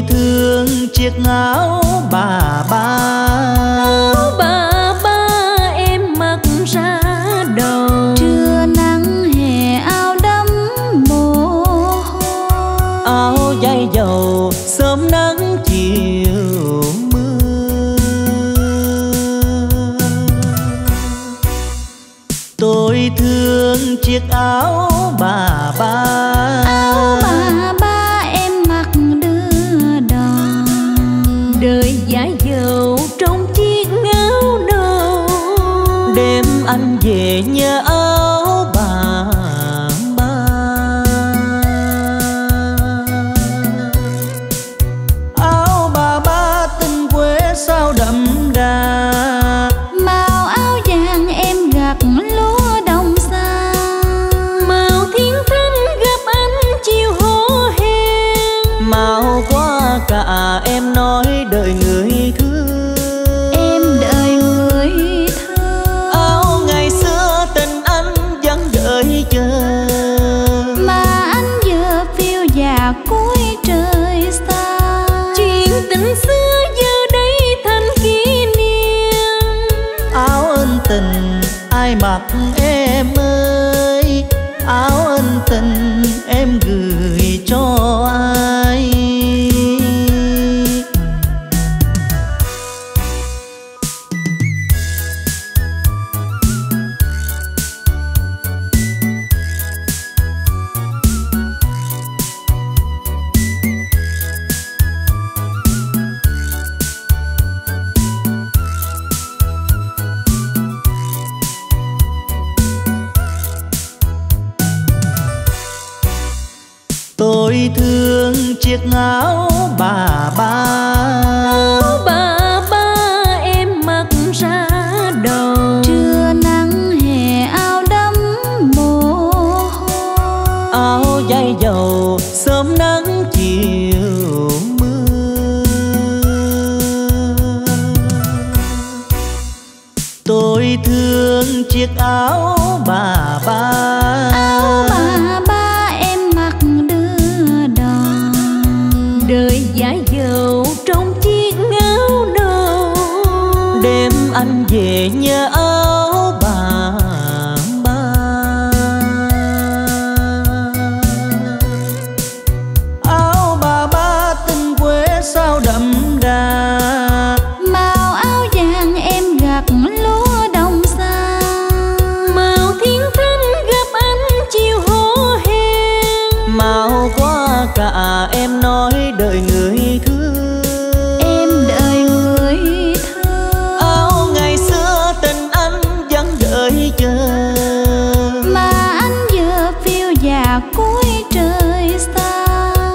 tôi thương chiếc áo bà ba. Áo bà ba em mặc ra đầu, trưa nắng hè áo đẫm mồ hôi. Áo dài dầu sớm nắng chiều mưa, tôi thương chiếc áo bà ba. Áo bà ba anh về nhớ áo bà ba. Áo bà ba tình quê sao đậm đà, màu áo vàng em gặt lúa đồng xa. Màu thiên thanh gặp anh chiều hổ hẹn, màu quá cả em nói đời người thương. Mặc em ơi, áo ân tình em gửi cho ai? Tôi thương chiếc áo bà ba. Áo bà ba em mặc ra đầu, trưa nắng hè áo đẫm mồ hôi. Áo dài dầu sớm nắng chiều mưa, tôi thương chiếc áo bà ba. Áo bà ba anh về nhớ áo bà ba. Áo bà ba tình quê sao đậm đà, màu áo vàng em gặt lúa đồng xa. Màu thiên thanh gặp anh chiều hổ hẹn, màu quá cả em nói đời người thương. Cuối trời xa,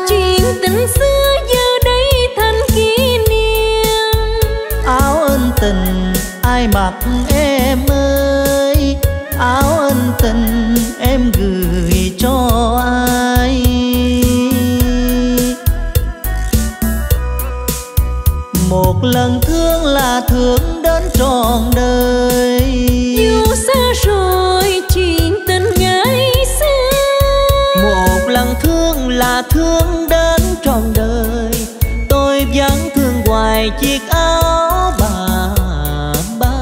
chuyện tình xưa giờ đây thành kỷ niệm. Áo ân tình ai mặc em ơi, áo ân tình em gửi cho ai? Một lần thương là thương đến trọn đời, yêu xa rồi chuyện tình ngày xưa. Một lần thương là thương đến trọn đời, tôi vẫn thương hoài chiếc áo bà ba.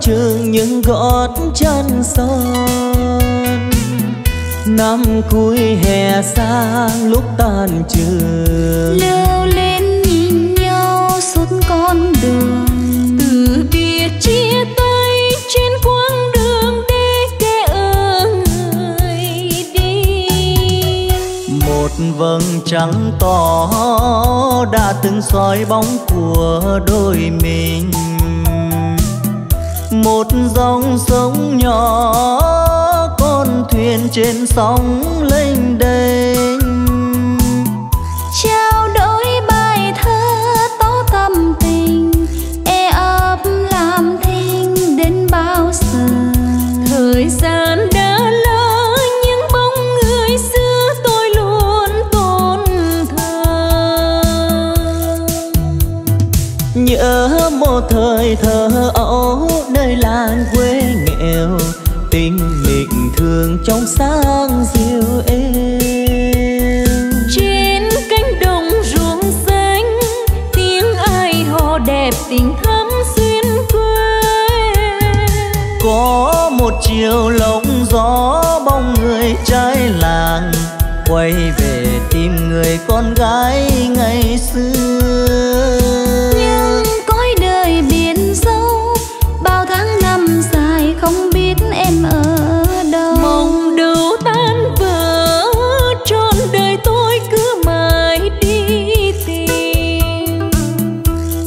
Trường những gót chân son, năm cuối hè sang lúc tan trường, leo lên nhìn nhau suốt con đường. Từ biệt chia tay trên quãng đường để kẻ ơi đi, một vầng trắng to đã từng soi bóng của đôi mình. Một dòng sông nhỏ, con thuyền trên sóng lênh đênh, trao đổi bài thơ tố tâm tình, e ấp làm thinh đến bao giờ. Thời gian đã lỡ những bóng người xưa, tôi luôn tôn thờ. Nhớ một thời thơ ấu nơi làng quê nghèo, tình mình thường trong sáng dịu êm. Trên cánh đồng ruộng xanh, tiếng ai hò đẹp tình thắm xuyên quê. Có một chiều lộng gió, bóng người trai làng quay về tìm người con gái ngày xưa. Nhưng cõi đời biển sâu, bao tháng năm dài không biết em ở đâu. Mộng đâu tan vỡ, trọn đời tôi cứ mãi đi tìm.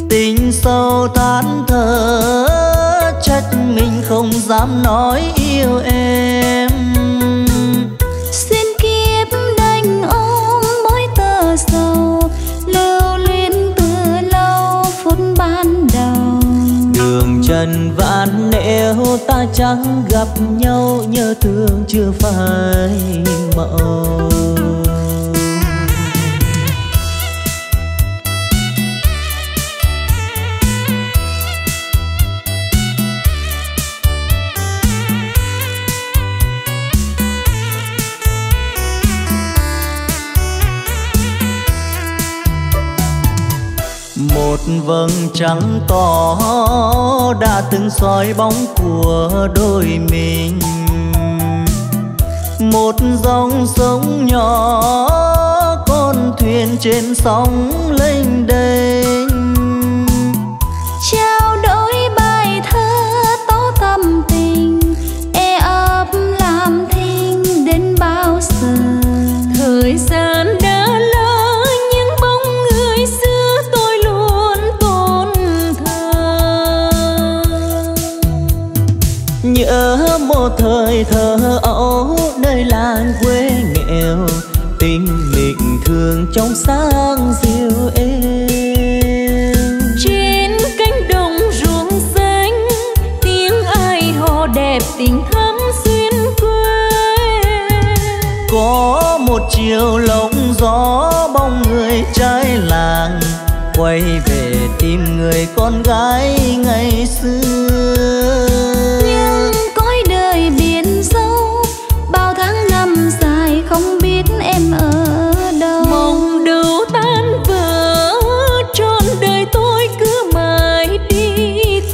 Tình sâu tán thở, trách mình không dám nói yêu em. Xin kiếp đành ôm mỗi tờ sầu, lưu luyến từ lâu phút ban đầu. Đường trần vạn nẻo ta chẳng gặp nhau, nhớ thương chưa phai màu. Vầng trắng to đã từng soi bóng của đôi mình. Một dòng sông nhỏ, con thuyền trên sóng lênh đênh, trao đổi bài thơ tố tâm tình, e ấp làm thinh đến bao giờ. Thời gian đã lỡ những bóng người xưa, tôi luôn tôn thờ. Nhớ một thời thơ ấu nơi làng quê nghèo, tình mình thường trong sáng dịu êm. Trên cánh đồng ruộng xanh, tiếng ai hò đẹp tình thắm xuyên quê. Có một chiều lộng gió, bóng người trai làng quay về tìm người con gái ngày xưa. Nhưng cõi đời biển sâu, bao tháng năm dài không biết em ở đâu. Mộng đâu tan vỡ, trọn đời tôi cứ mãi đi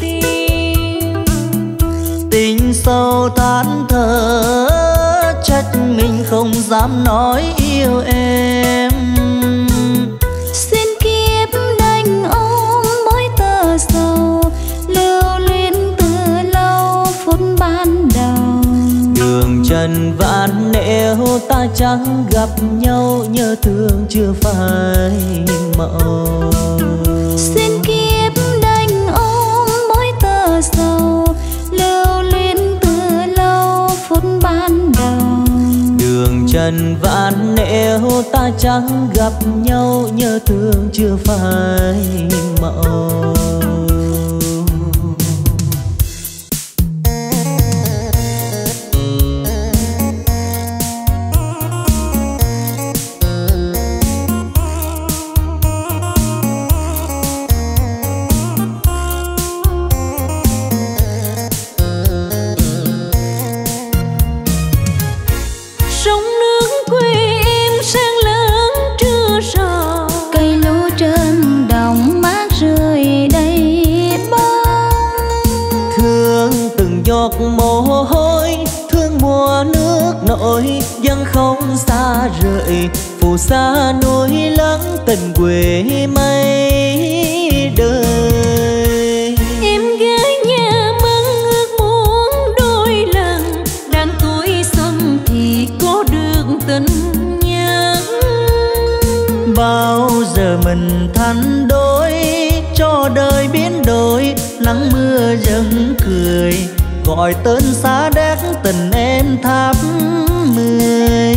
tìm. Tình sâu tán thở, trách mình không dám nói yêu em. Xin kiếp đành ôm mỗi tờ sầu, lưu luyến từ lâu phút ban đầu. Đường trần vạn nẻo ta chẳng gặp nhau, nhớ thương chưa phai màu. Xin kiếp đành ôm mỗi tờ sầu, lưu luyến từ lâu phút ban đầu. Đường trần vạn nẻo ta chẳng gặp nhau, nhớ thương chưa phai màu. Mồ hôi thương mùa nước nổi, vẫn không xa rời phù sa núi lắng tình quê mây đời. Em gái nhà mong ước muốn đôi lần, đang tuổi xuân thì có được tình nhân. mình thánh đối cho đời biến đổi, nắng mưa dâng cười gọi tên xa đét tình em thắm mười.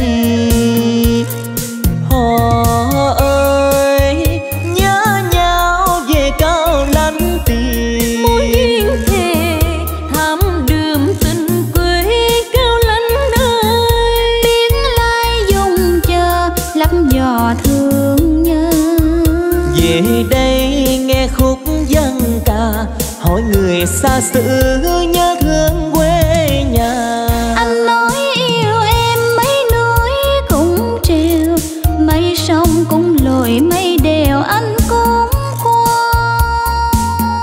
Họ ơi nhớ nhau về Cao Lãnh Tiền, mối duyên thề thắm đượm tình quê Cao Lãnh ơi. Tiếng lai dùng chờ lắm dò thương nhớ, về đây nghe khúc dân ca hỏi người xa xứ nhớ thương quê nhà. Anh nói yêu em mấy núi cũng trèo, mấy sông cũng lội, mấy đèo anh cũng qua.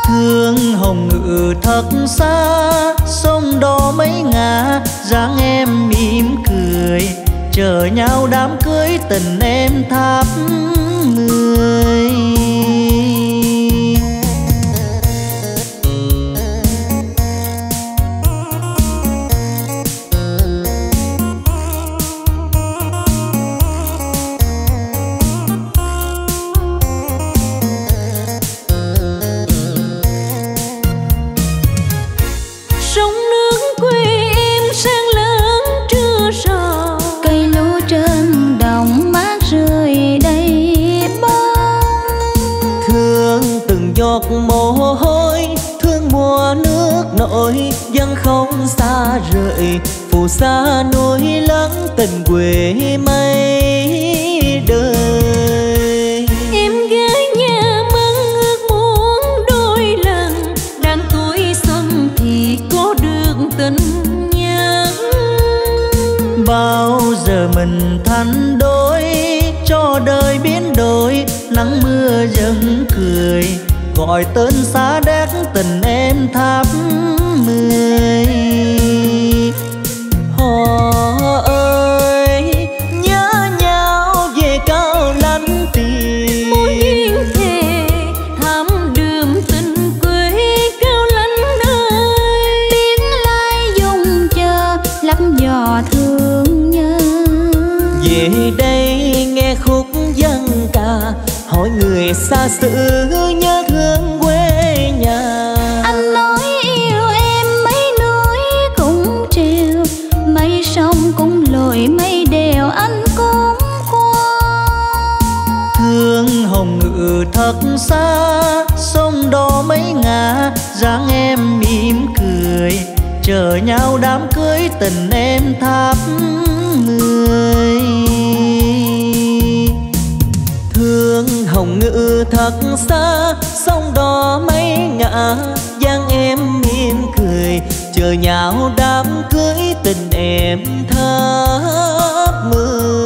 Thương hồng ngự thật xa, sông đỏ mấy ngả, dáng em mỉm cười, chờ nhau đám cưới tình em thắm mười. Mồ hôi thương mùa nước nổi, vẫn không xa rời phù sa núi lắng tình quê mây đời. Em gái nhà mong ước muốn đôi lần, đang tuổi xuân thì có được tình nhân. Bao giờ mình thánh đối cho đời biến đổi, nắng mưa dâng cười gọi tên xa đét tình em thắm mười. Họ ơi nhớ nhau về Cao Lãnh Tiền, mối duyên thề thắm đượm tình quê Cao Lãnh ơi. Tiếng lai dùng chờ lắm dò thương nhớ, về đây nghe khúc dân ca hỏi người xa xứ nhớ thương quê nhà. Anh nói yêu em mấy núi cũng trèo, mấy sông cũng lội, mấy đèo anh cũng qua. Thương hồng ngự thật xa, sông đỏ mấy ngả, dáng em mỉm cười, chờ nhau đám cưới tình em thắm mười. Thương hồng ngự thật xa, sông đỏ mấy ngả, dáng em mỉm cười, chờ nhau đám cưới tình em thắm mười.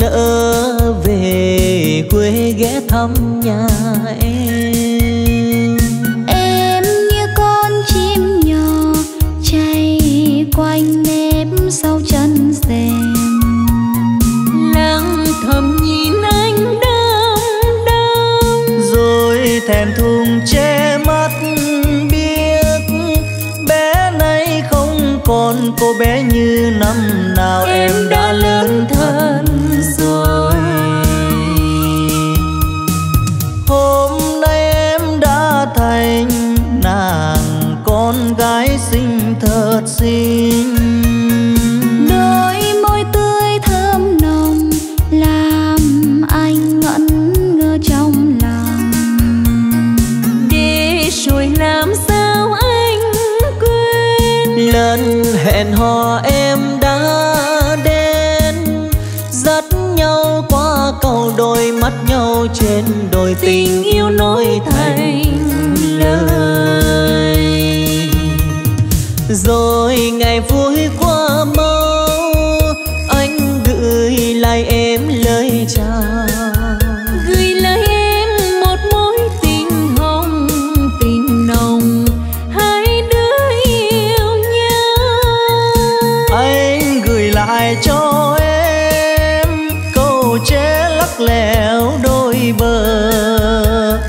Nỡ về quê ghé thăm nhà em, em như con chim nhỏ chạy quanh nếp sau chân rèm. Lặng thầm nhìn anh đăm đăm, rồi thèm thùng che mắt, biết bé nay không còn cô bé như năm nào. Em đã lớn thân rồi, hôm nay em đã thành nàng con gái xinh thật xinh. Đôi môi tươi thơm nồng làm anh ngẩn ngơ trong lòng, để rồi làm sao anh quên lần hẹn hò em đã câu đôi mắt nhau trên đồi. Tình yêu nói thành lời, rồi ngày vui qua mau anh gửi lại lại cho em câu chế lắc lẻo đôi bờ,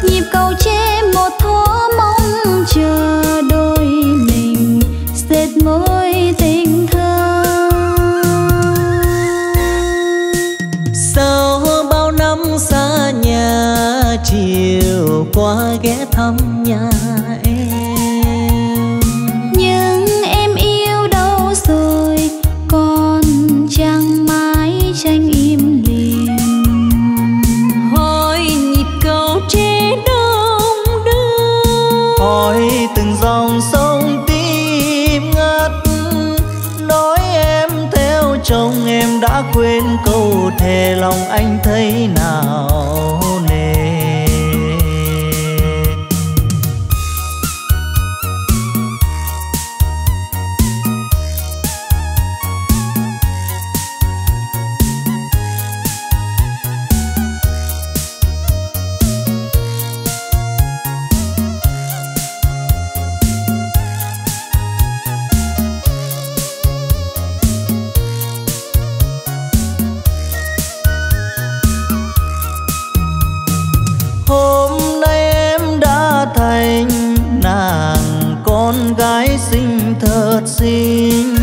nhịp câu chế một thó mong chờ đôi mình dệt mối tình thơ. Sau bao năm xa nhà, chiều qua ghé thăm nhà em, nhưng em yêu đâu rồi còn chẳng mãi tranh im lìm. Hỏi nhịp cầu tre đông đưa, hỏi từng dòng sông tim ngắt, nói em theo chồng em đã quên câu thề lòng anh thấy nào nề. Gái xinh thật xinh,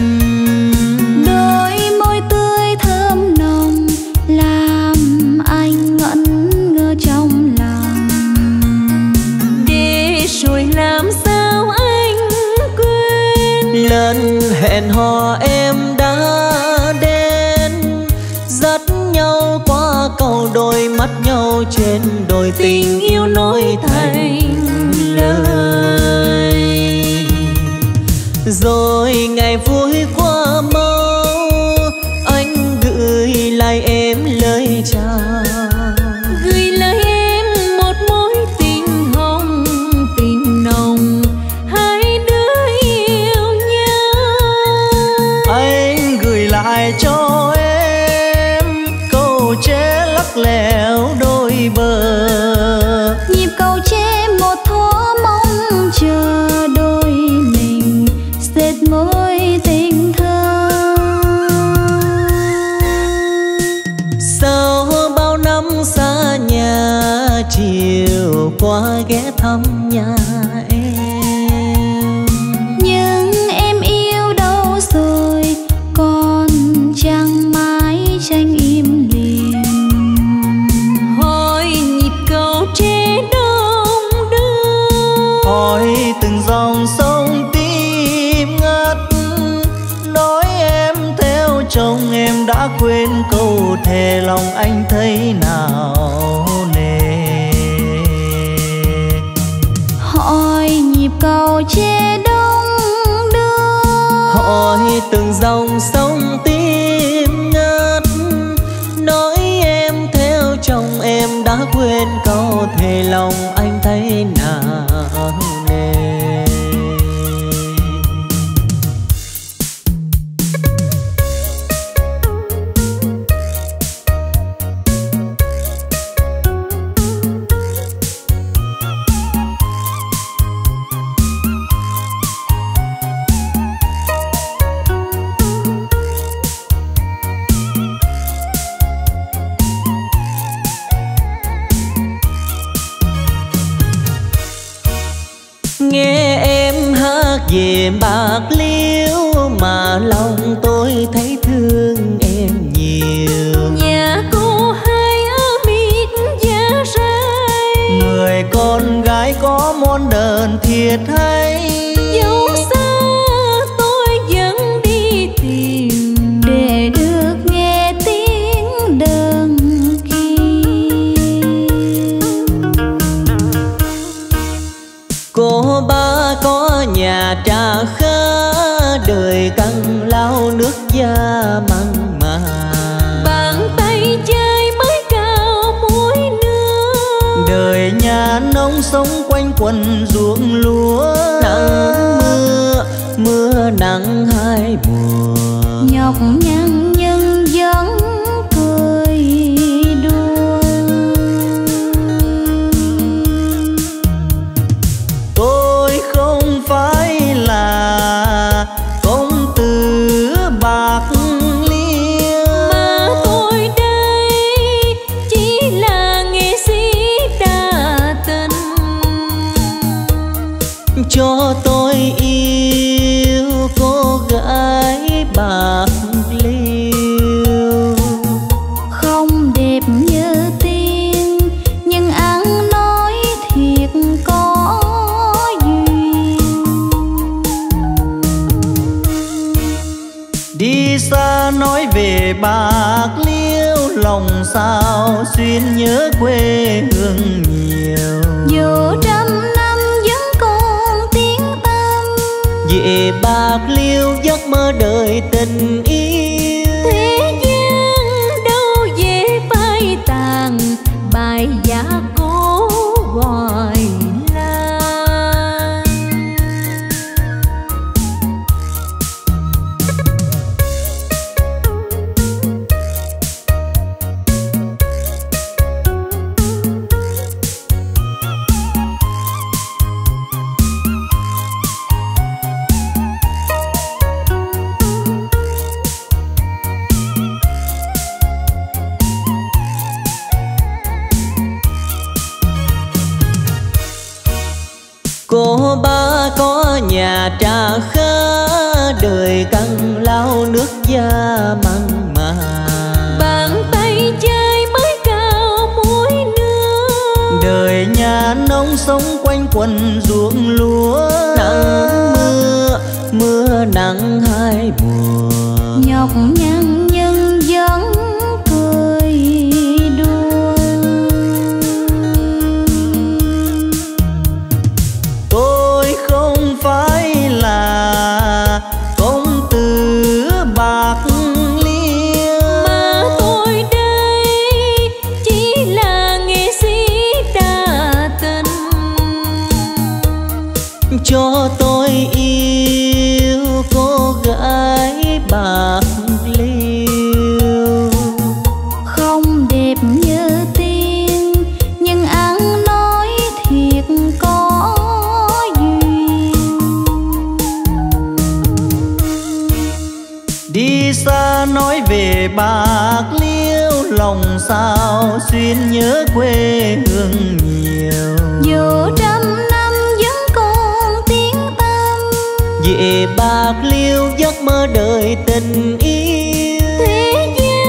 đôi môi tươi thơm nồng làm anh ngẩn ngơ trong lòng. Để rồi làm sao anh quên lần hẹn hò em đã đến, dắt nhau qua cầu đôi mắt nhau trên đồi tình yêu nói thành lời. Rồi ngày vui qua mau, anh gửi lại em lời chào, gửi lại em một mối tình hồng tình nồng, hai đứa yêu nhau. Anh gửi lại cho em câu chế lắc lẻo đôi bờ, nhịp câu chế một thó mong chờ đôi mình dệt mối tình thơ. Sau bao năm xa nhà, chiều qua ghé thăm nhà em, nhưng em yêu đâu rồi còn chẳng mãi tranh im lìm. Hỏi nhịp cầu tre đông đưa, hỏi từng dòng sông tim ngắt, nói em theo chồng em đã quên câu thề lòng anh thấy nào nề. Hỏi nhịp cầu tre đông đưa, hỏi từng dòng sông tim ngắt, nói em theo chồng em đã quên câu thề lòng anh thấy nào nề. Nghe em hát về Bạc Liêu mà lòng tôi thấy thương em nhiều. Nhà cô hai ở miệt Giá Rai, người con gái có món đờn thiệt hay. Dẫu xa tôi vẫn đi tìm để được nghe tiếng đờn kêu. Cô ba có nhà trà khá, đời căng lao nước da mặn mà. Bàn tay chai mới cào muối nương, đời nhà nông sống quanh quần ruộng lúa. Nắng mưa, mưa nắng hai mùa, nhọc nhằn nhưng vẫn cười đua. Tôi không phải là công tử Bạc Liêu, đi xa nói về Bạc Liêu, lòng sao xuyên nhớ quê hương nhiều. Dù trăm năm vẫn còn tiếng tâm về Bạc Liêu, giấc mơ đời tình yêu. Thế gian đâu dễ phai tàn, bài giá cố gọi cô ba có nhà trà khá, đời căng lao nước da mặn mà. Bàn tay chơi mới cao muối nương, đời nhà nông sống quanh quần ruộng lúa. Nắng mưa, mưa nắng hai mùa, nhọc nhằn nhân dân cho tôi yêu cô gái Bạc Liêu. Không đẹp như tiên nhưng ăn nói thiệt có duyên. Đi xa nói về Bạc Liêu, lòng sao xuyên nhớ quê hương nhiều. Dù về Bạc Liêu giấc mơ đời tình yêu, thế gian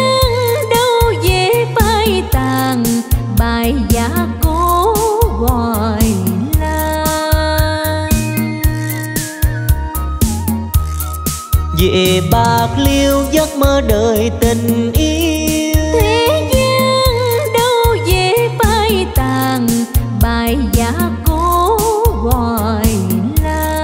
đâu dễ phai tàn, bài giá cố gọi lan. Về Bạc Liêu giấc mơ đời tình yêu, thế gian đâu dễ phai tàn, bài giá cố gọi lan.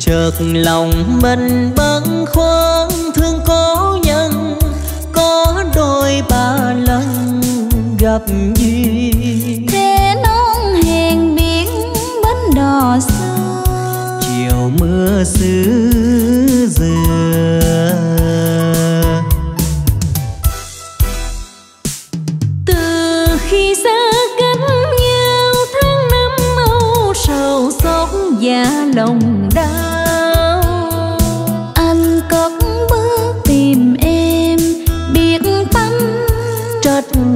Chợt lòng mình bâng khuâng thương cố nhân, có đôi ba lần gặp duyên. Thế non hèn biển bến đò xưa, chiều mưa xứ dừa. Từ khi xa cách nhau tháng năm âu sầu xót và lòng đau,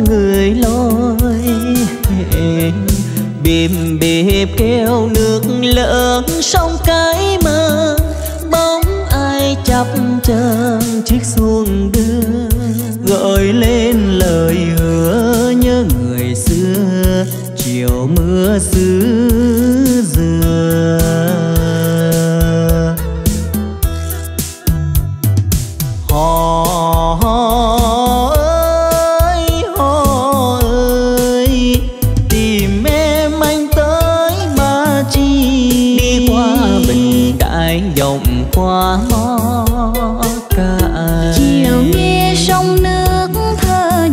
người lối bìm bịp kêu nước lớn sông cái mơ. Bóng ai chập chờn chiếc xuồng đưa, gọi lên lời hứa nhớ người xưa, chiều mưa xứ dừa. Qua mó cạn chiều nghe sông nước thơ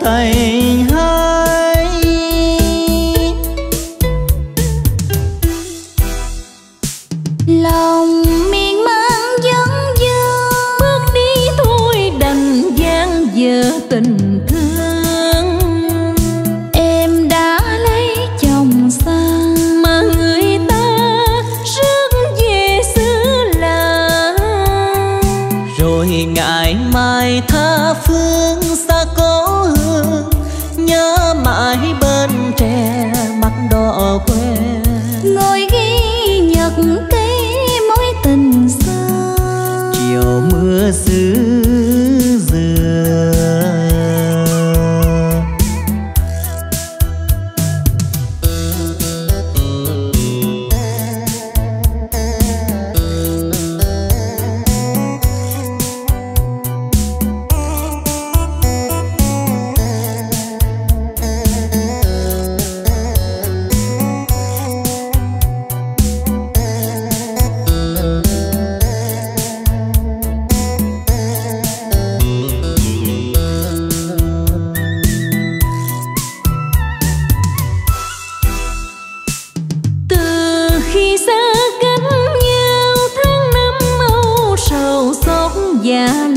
thành hai. Lòng miên man vấn vương, bước đi thôi đành dang dở tình thương. Em đã lấy chồng xa mà người ta rước về xứ lạ, rồi ngày mai tha phương xa cố hương, nhớ mãi bên tre mắt đỏ quê. Ngồi ghi nhật ký mối tình xưa, chiều mưa xứ dừa.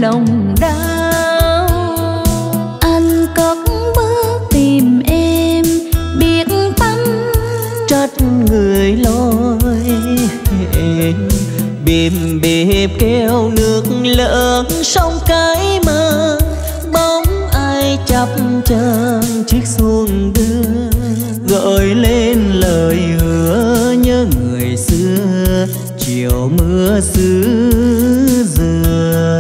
Lòng đau anh cất bước tìm em, biết tâm trách người lối em. Bìm bịp kêu nước lớn sông cái mơ, bóng ai chập chờn chiếc xuồng đưa, gọi lên lời hứa nhớ người xưa, chiều mưa xứ dừa.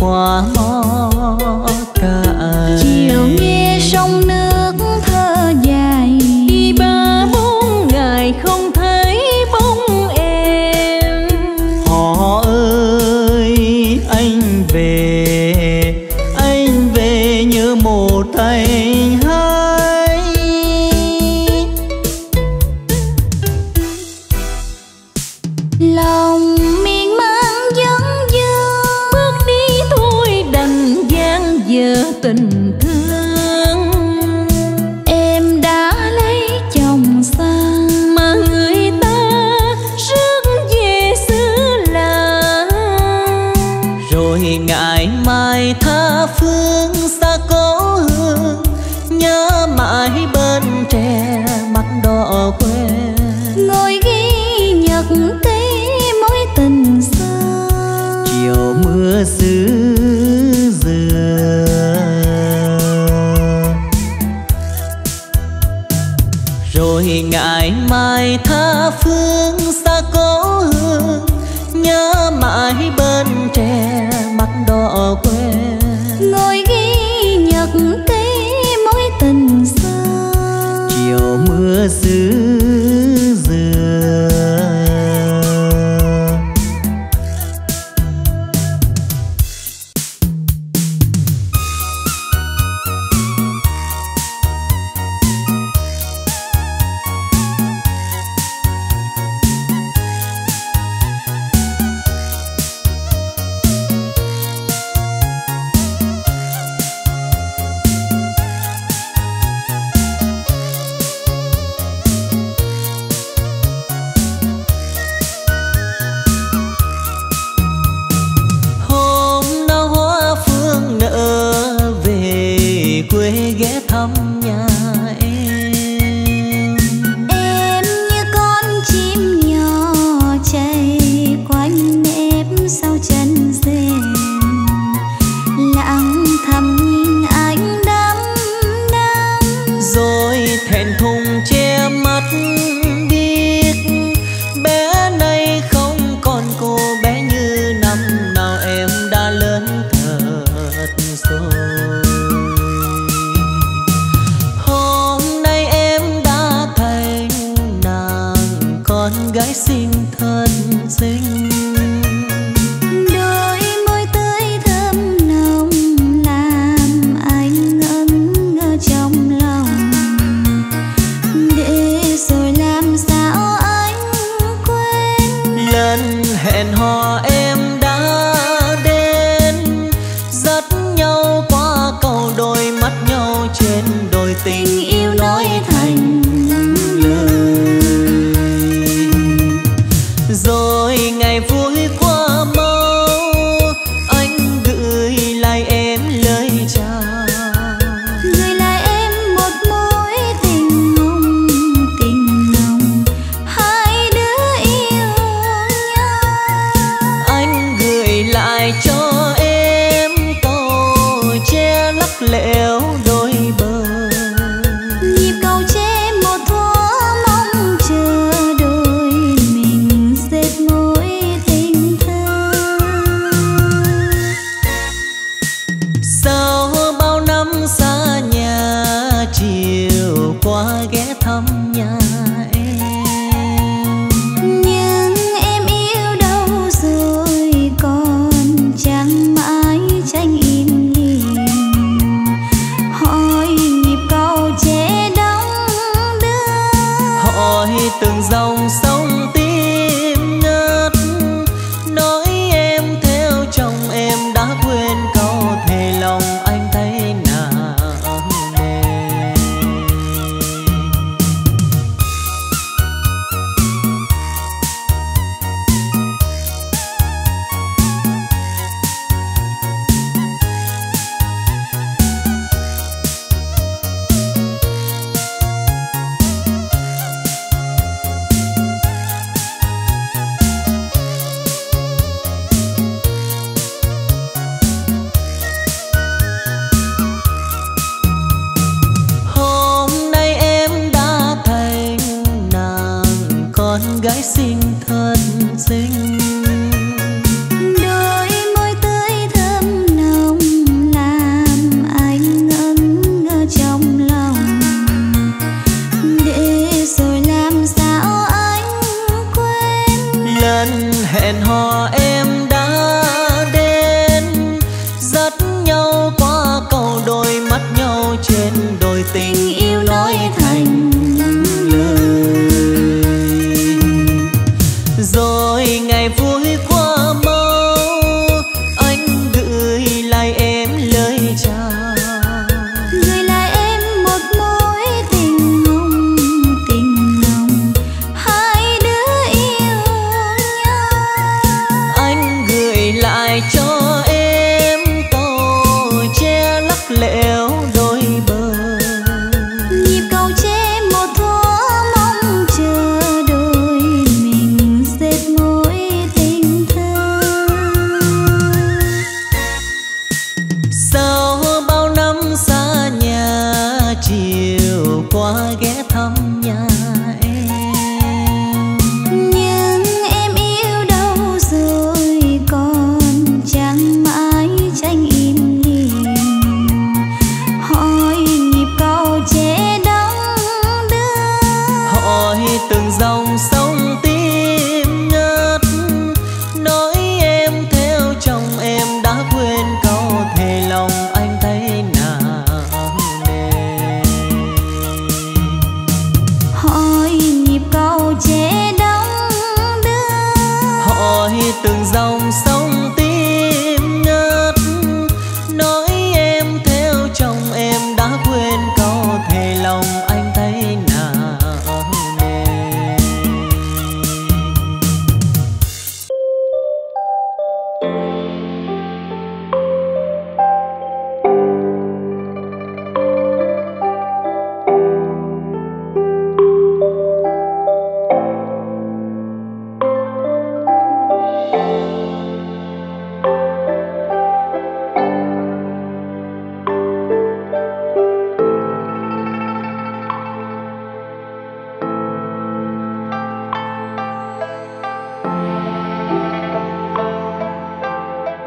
Hoa mó cài chiều nghe sông nước thơ dài, đi 3-4 ngày không thấy bóng em. Họ ơi anh về như một thành hai. Lòng tình thương, em đã lấy chồng xa mà người ta rước về xứ lạ, rồi ngày mai tha phương xa cố hương, nhớ mãi bên tre mắt đỏ quê. Ngồi ghi nhật ký mối tình xưa, chiều mưa xứ dừa. Rồi ngày mai tha phương xa cố hương, nhớ mãi bên tre mắt đỏ quê. Ngồi ghi nhật ký mối tình xưa, chiều mưa xứ dừa. Đã lớn thật rồi, nên đôi tình yêu nói thành lời. Rồi ngày vui qua mau, anh gửi lại em lời chào, gửi lại em một mối tình nồng, hai đứa yêu nhau. Anh gửi lại cho em câu che lắc lẽo đôi bờ, nhịp cầu che một thuở mong chờ đôi mình dệt mối tình thơ. Sau bao năm xa nhà, chiều qua ghé thăm nhà em, nhưng em yêu đâu rồi còn chẳng mãi tranh im lìm. Hỏi nhịp câu trẻ đắng đưa, hỏi từng dòng sông tim ngất, nói em theo chồng em đã quên câu thề lòng anh thấy nặng nề. Con gái xinh thật xinh, đôi môi tươi thơm nồng làm anh ngẩn ngơ trong lòng. Để rồi làm sao anh quên lần hẹn hò em đã đến, dắt nhau qua cầu đôi mắt nhau trên đôi tình yêu nói thành lời. Rồi ngày vui qua mau, anh gửi lại em lời chào, gửi lại em một mối tình nồng, hai đứa yêu nhau. Anh gửi lại cho em câu che lắc lẽo đôi bờ, nhịp cầu che một thuở mong chờ qua ghé thăm nhà em, nhưng em yêu đâu rồi còn chẳng mãi tranh im lìm. Hỏi nhịp câu trẻ đắng đưa, hỏi từng dòng sông tim ngất, nói em theo chồng em đã quên câu thề lòng anh thấy nào. Trẻ đắng đưa, hỏi từng dòng sông tim ngất, nói em theo chồng em đã quên.